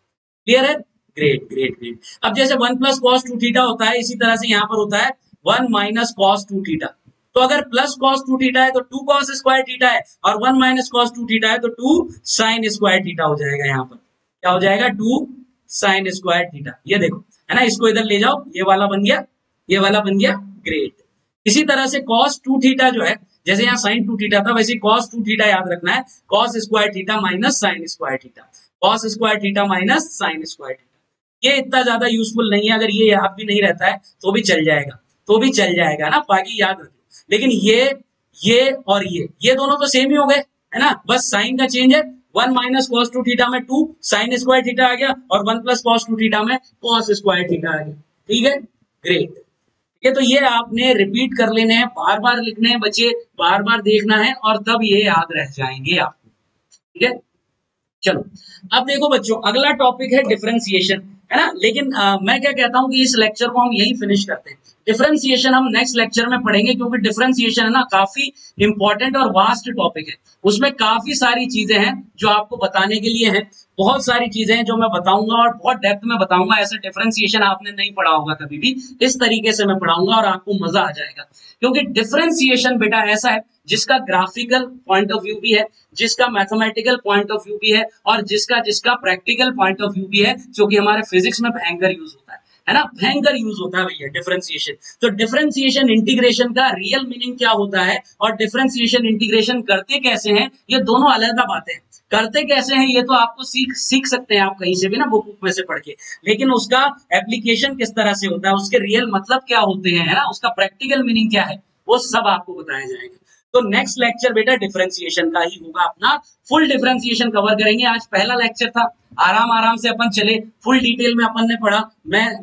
क्लियर है, ग्रेट ग्रेट ग्रेट। अब जैसे 1 प्लस कॉस 2 थीटा होता है, इसी तरह से यहाँ पर होता है 1 माइनस कॉस 2 थीटा, तो अगर प्लस कॉस 2 थीटा है तो 2 कॉस स्क्वायर थीटा है, और 1 माइनस कॉस 2 थीटा है तो 2 साइन स्क्वायर थीटा हो जाएगा, यहाँ पर क्या हो जाएगा 2 साइन स्क्वायर थीटा, ये देखो है ना, इसको इधर ले जाओ, ये वाला बन गया, ये वाला बन गया, ग्रेट। इसी तरह से cos 2 थीटा जो है, जैसे यहाँ sin 2 थीटा था वैसे cos 2 थीटा याद रखना है, cos square theta minus sine square theta, cos square theta minus sine square theta. ये इतना ज्यादा यूजफुल नहीं है, अगर ये याद भी नहीं रहता है तो भी चल जाएगा, तो भी चल जाएगा ना, बाकी याद रखो। लेकिन ये और ये दोनों तो सेम ही हो गए, है ना, बस साइन का चेंज है, 1 माइनस कॉस 2 थीटा में 2 साइन स्क्वायर थीटा आ गया, और 1 प्लस कॉस 2 थीटा में कॉस स्क्वायर थीटा आ गया, ठीक है, ग्रेट। ठीक है, तो ये आपने रिपीट कर लेने हैं, बार बार लिखने हैं बच्चे, बार बार देखना है, और तब ये याद रह जाएंगे आपको, ठीक है। चलो अब देखो बच्चों, अगला टॉपिक है डिफरेंशिएशन, है ना, लेकिन मैं क्या कहता हूँ कि इस लेक्चर को हम यही फिनिश करते हैं। डिफरेंशिएशन हम नेक्स्ट लेक्चर में पढ़ेंगे, क्योंकि डिफरेंशिएशन है ना काफी इंपॉर्टेंट और वास्ट टॉपिक है, उसमें काफी सारी चीजें हैं जो आपको बताने के लिए हैं, बहुत सारी चीजें हैं जो मैं बताऊंगा और बहुत डेप्थ में बताऊंगा। ऐसा डिफरेंशिएशन आपने नहीं पढ़ा होगा कभी भी, इस तरीके से मैं पढ़ाऊंगा और आपको मजा आ जाएगा, क्योंकि डिफरेंशिएशन बेटा ऐसा है जिसका ग्राफिकल पॉइंट ऑफ व्यू भी है, जिसका मैथमेटिकल पॉइंट ऑफ व्यू भी है, और जिसका प्रैक्टिकल पॉइंट ऑफ व्यू भी है, जो कि हमारे फिजिक्स में भयंकर यूज होता है, है ना, भयंकर यूज होता है भैया डिफरेंशिएशन। तो डिफरेंशिएशन इंटीग्रेशन का रियल मीनिंग क्या होता है, और डिफरेंशिएशन इंटीग्रेशन करते कैसे हैं, ये दोनों अलग-अलग बातें हैं। करते कैसे हैं ये तो आपको सीख सकते हैं आप कहीं से भी ना, बुक में से पढ़ के, लेकिन उसका एप्लीकेशन किस तरह से होता है, उसके रियल मतलब क्या होते हैं, है ना, उसका प्रैक्टिकल मीनिंग क्या है, वो सब आपको बताया जाएगा। तो नेक्स्ट लेक्चर बेटा डिफरेंशिएशन का ही होगा अपना, फुल डिफरेंशिएशन कवर करेंगे। आज पहला लेक्चर था, आराम से अपन चले, फुल डिटेल में अपन ने पढ़ा।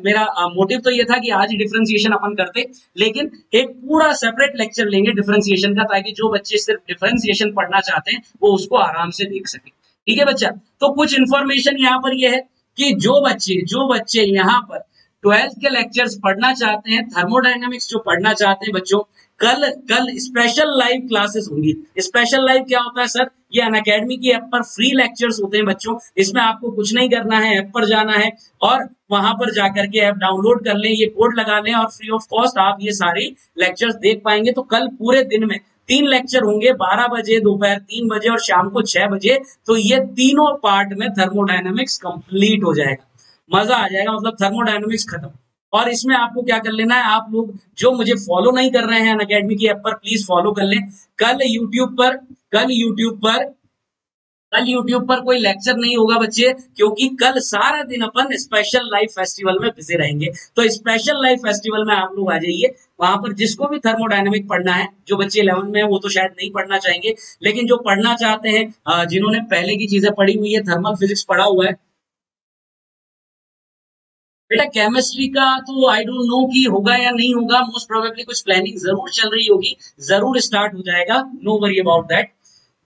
मेरा मोटिव तो ये था कि आज डिफरेंशिएशन अपन करते, लेकिन एक पूरा सेपरेट लेक्चर लेंगे डिफरेंशिएशन का, ताकि जो बच्चे सिर्फ डिफरेंशिएशन पढ़ना चाहते हैं वो उसको आराम से देख सके, ठीक है बच्चा। तो कुछ इन्फॉर्मेशन यहाँ पर ये है कि जो बच्चे यहाँ पर 12th के लेक्चर्स पढ़ना चाहते हैं, थर्मोडायनेमिक्स जो पढ़ना चाहते हैं बच्चों, कल स्पेशल लाइव क्लासेस होंगी। स्पेशल लाइव क्या होता है सर, ये अनअकैडमी की ऐप पर फ्री लेक्चर्स होते हैं बच्चों, इसमें आपको कुछ नहीं करना है, ऐप पर जाना है और वहां पर जाकर के ऐप डाउनलोड कर लें, ये कोड लगा लें और फ्री ऑफ कॉस्ट आप ये सारे लेक्चर्स देख पाएंगे। तो कल पूरे दिन में 3 लेक्चर होंगे, 12 बजे, दोपहर 3 बजे और शाम को 6 बजे। तो ये तीनों पार्ट में थर्मोडायनामिक्स कंप्लीट हो जाएगा, मजा आ जाएगा, मतलब थर्मोडायनामिक्स खत्म। और इसमें आपको क्या कर लेना है, आप लोग जो मुझे फॉलो नहीं कर रहे हैं अनअकैडमी की ऐप पर, प्लीज फॉलो कर लें। कल यूट्यूब पर कोई लेक्चर नहीं होगा बच्चे, क्योंकि कल सारा दिन अपन स्पेशल लाइफ फेस्टिवल में बिजी रहेंगे। तो स्पेशल लाइफ फेस्टिवल में आप लोग आ जाइए, वहां पर जिसको भी थर्मोडायनेमिक पढ़ना है, जो बच्चे 11 में हैं वो तो शायद नहीं पढ़ना चाहेंगे, लेकिन जो पढ़ना चाहते हैं, जिन्होंने पहले की चीजें पढ़ी हुई है, थर्मल फिजिक्स पढ़ा हुआ है बेटा, केमिस्ट्री का तो आई डोंट नो कि होगा या नहीं होगा, मोस्ट प्रोबेबली कुछ प्लानिंग जरूर चल रही होगी, जरूर स्टार्ट हो जाएगा, no worry about that.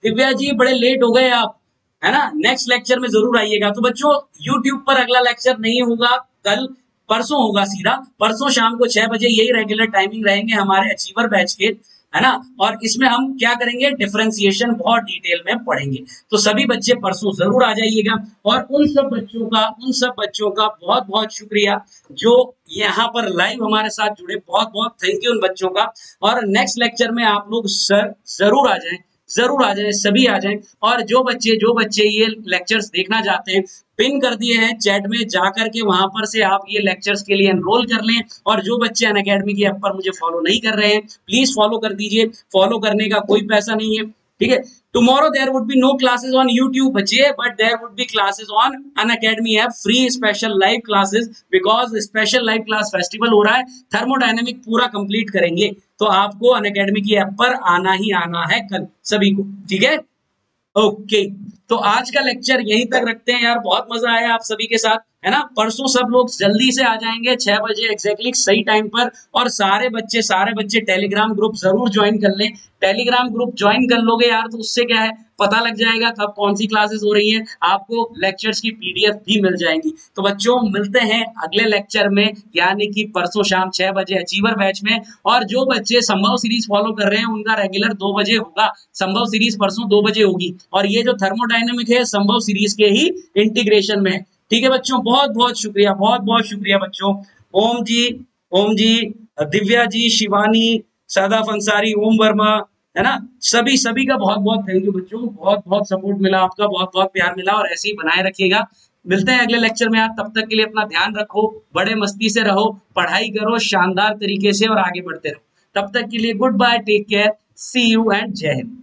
Divya ji बड़े लेट हो गए आप, है ना, नेक्स्ट लेक्चर में जरूर आइएगा। तो बच्चों यूट्यूब पर अगला लेक्चर नहीं होगा कल, परसों होगा, सीधा परसों शाम को 6 बजे, यही रेगुलर टाइमिंग रहेंगे हमारे अचीवर बैच के, है ना। और इसमें हम क्या करेंगे, डिफरेंशिएशन बहुत डिटेल में पढ़ेंगे। तो सभी बच्चे परसों जरूर आ जाइएगा। और उन सब बच्चों का बहुत बहुत शुक्रिया जो यहाँ पर लाइव हमारे साथ जुड़े, बहुत बहुत थैंक यू उन बच्चों का। और नेक्स्ट लेक्चर में आप लोग सर जरूर आ जाए, सभी आ जाए। और जो बच्चे ये लेक्चर्स देखना चाहते हैं, पिन कर दिए हैं चैट में, जाकर के वहां पर से आप ये लेक्चर्स के लिए एनरोल कर लें। और जो बच्चे अनअकैडमी की ऐप पर मुझे फॉलो नहीं कर रहे हैं, प्लीज फॉलो कर दीजिए, फॉलो करने का कोई पैसा नहीं है, ठीक है। Tomorrow there would be no classes on YouTube बच्चे, but there would be classes on Unacademy app, free special live classes, because special live class festival हो रहा है, थर्मोडायनेमिक पूरा कंप्लीट करेंगे। तो आपको अनअकैडमी की ऐप पर आना ही आना है कल सभी को, ठीक है, ओके। तो आज का लेक्चर यहीं तक रखते हैं यार, बहुत मजा आया आप सभी के साथ, है ना। परसों सब लोग जल्दी से आ जाएंगे 6 बजे एग्जैक्टली सही टाइम पर। और सारे बच्चे टेलीग्राम ग्रुप जरूर ज्वाइन कर लें। टेलीग्राम ग्रुप ज्वाइन कर लोगे यार तो उससे क्या है, पता लग जाएगा कब कौन सी क्लासेस हो रही है, आपको लेक्चर्स की PDF भी मिल जाएंगी। तो बच्चों मिलते हैं अगले लेक्चर में, यानी कि परसों शाम 6 बजे अचीवर बैच में। और जो बच्चे संभव सीरीज फॉलो कर रहे हैं, उनका रेगुलर 2 बजे होगा, संभव सीरीज परसों 2 बजे होगी। और ये जो थर्मोडायनेमिक है, संभव सीरीज के ही इंटीग्रेशन में, ठीक है बच्चों। बहुत बहुत शुक्रिया बच्चों। ओम जी, दिव्या जी, शिवानी, सादाफ अंसारी, ओम वर्मा, है ना, सभी का बहुत बहुत थैंक यू बच्चों, बहुत बहुत सपोर्ट मिला आपका, बहुत बहुत प्यार मिला, और ऐसे ही बनाए रखिएगा। मिलते हैं अगले लेक्चर में आप, तब तक के लिए अपना ध्यान रखो, बड़े मस्ती से रहो, पढ़ाई करो शानदार तरीके से और आगे बढ़ते रहो। तब तक के लिए good bye, take care, see you and जय हिंद।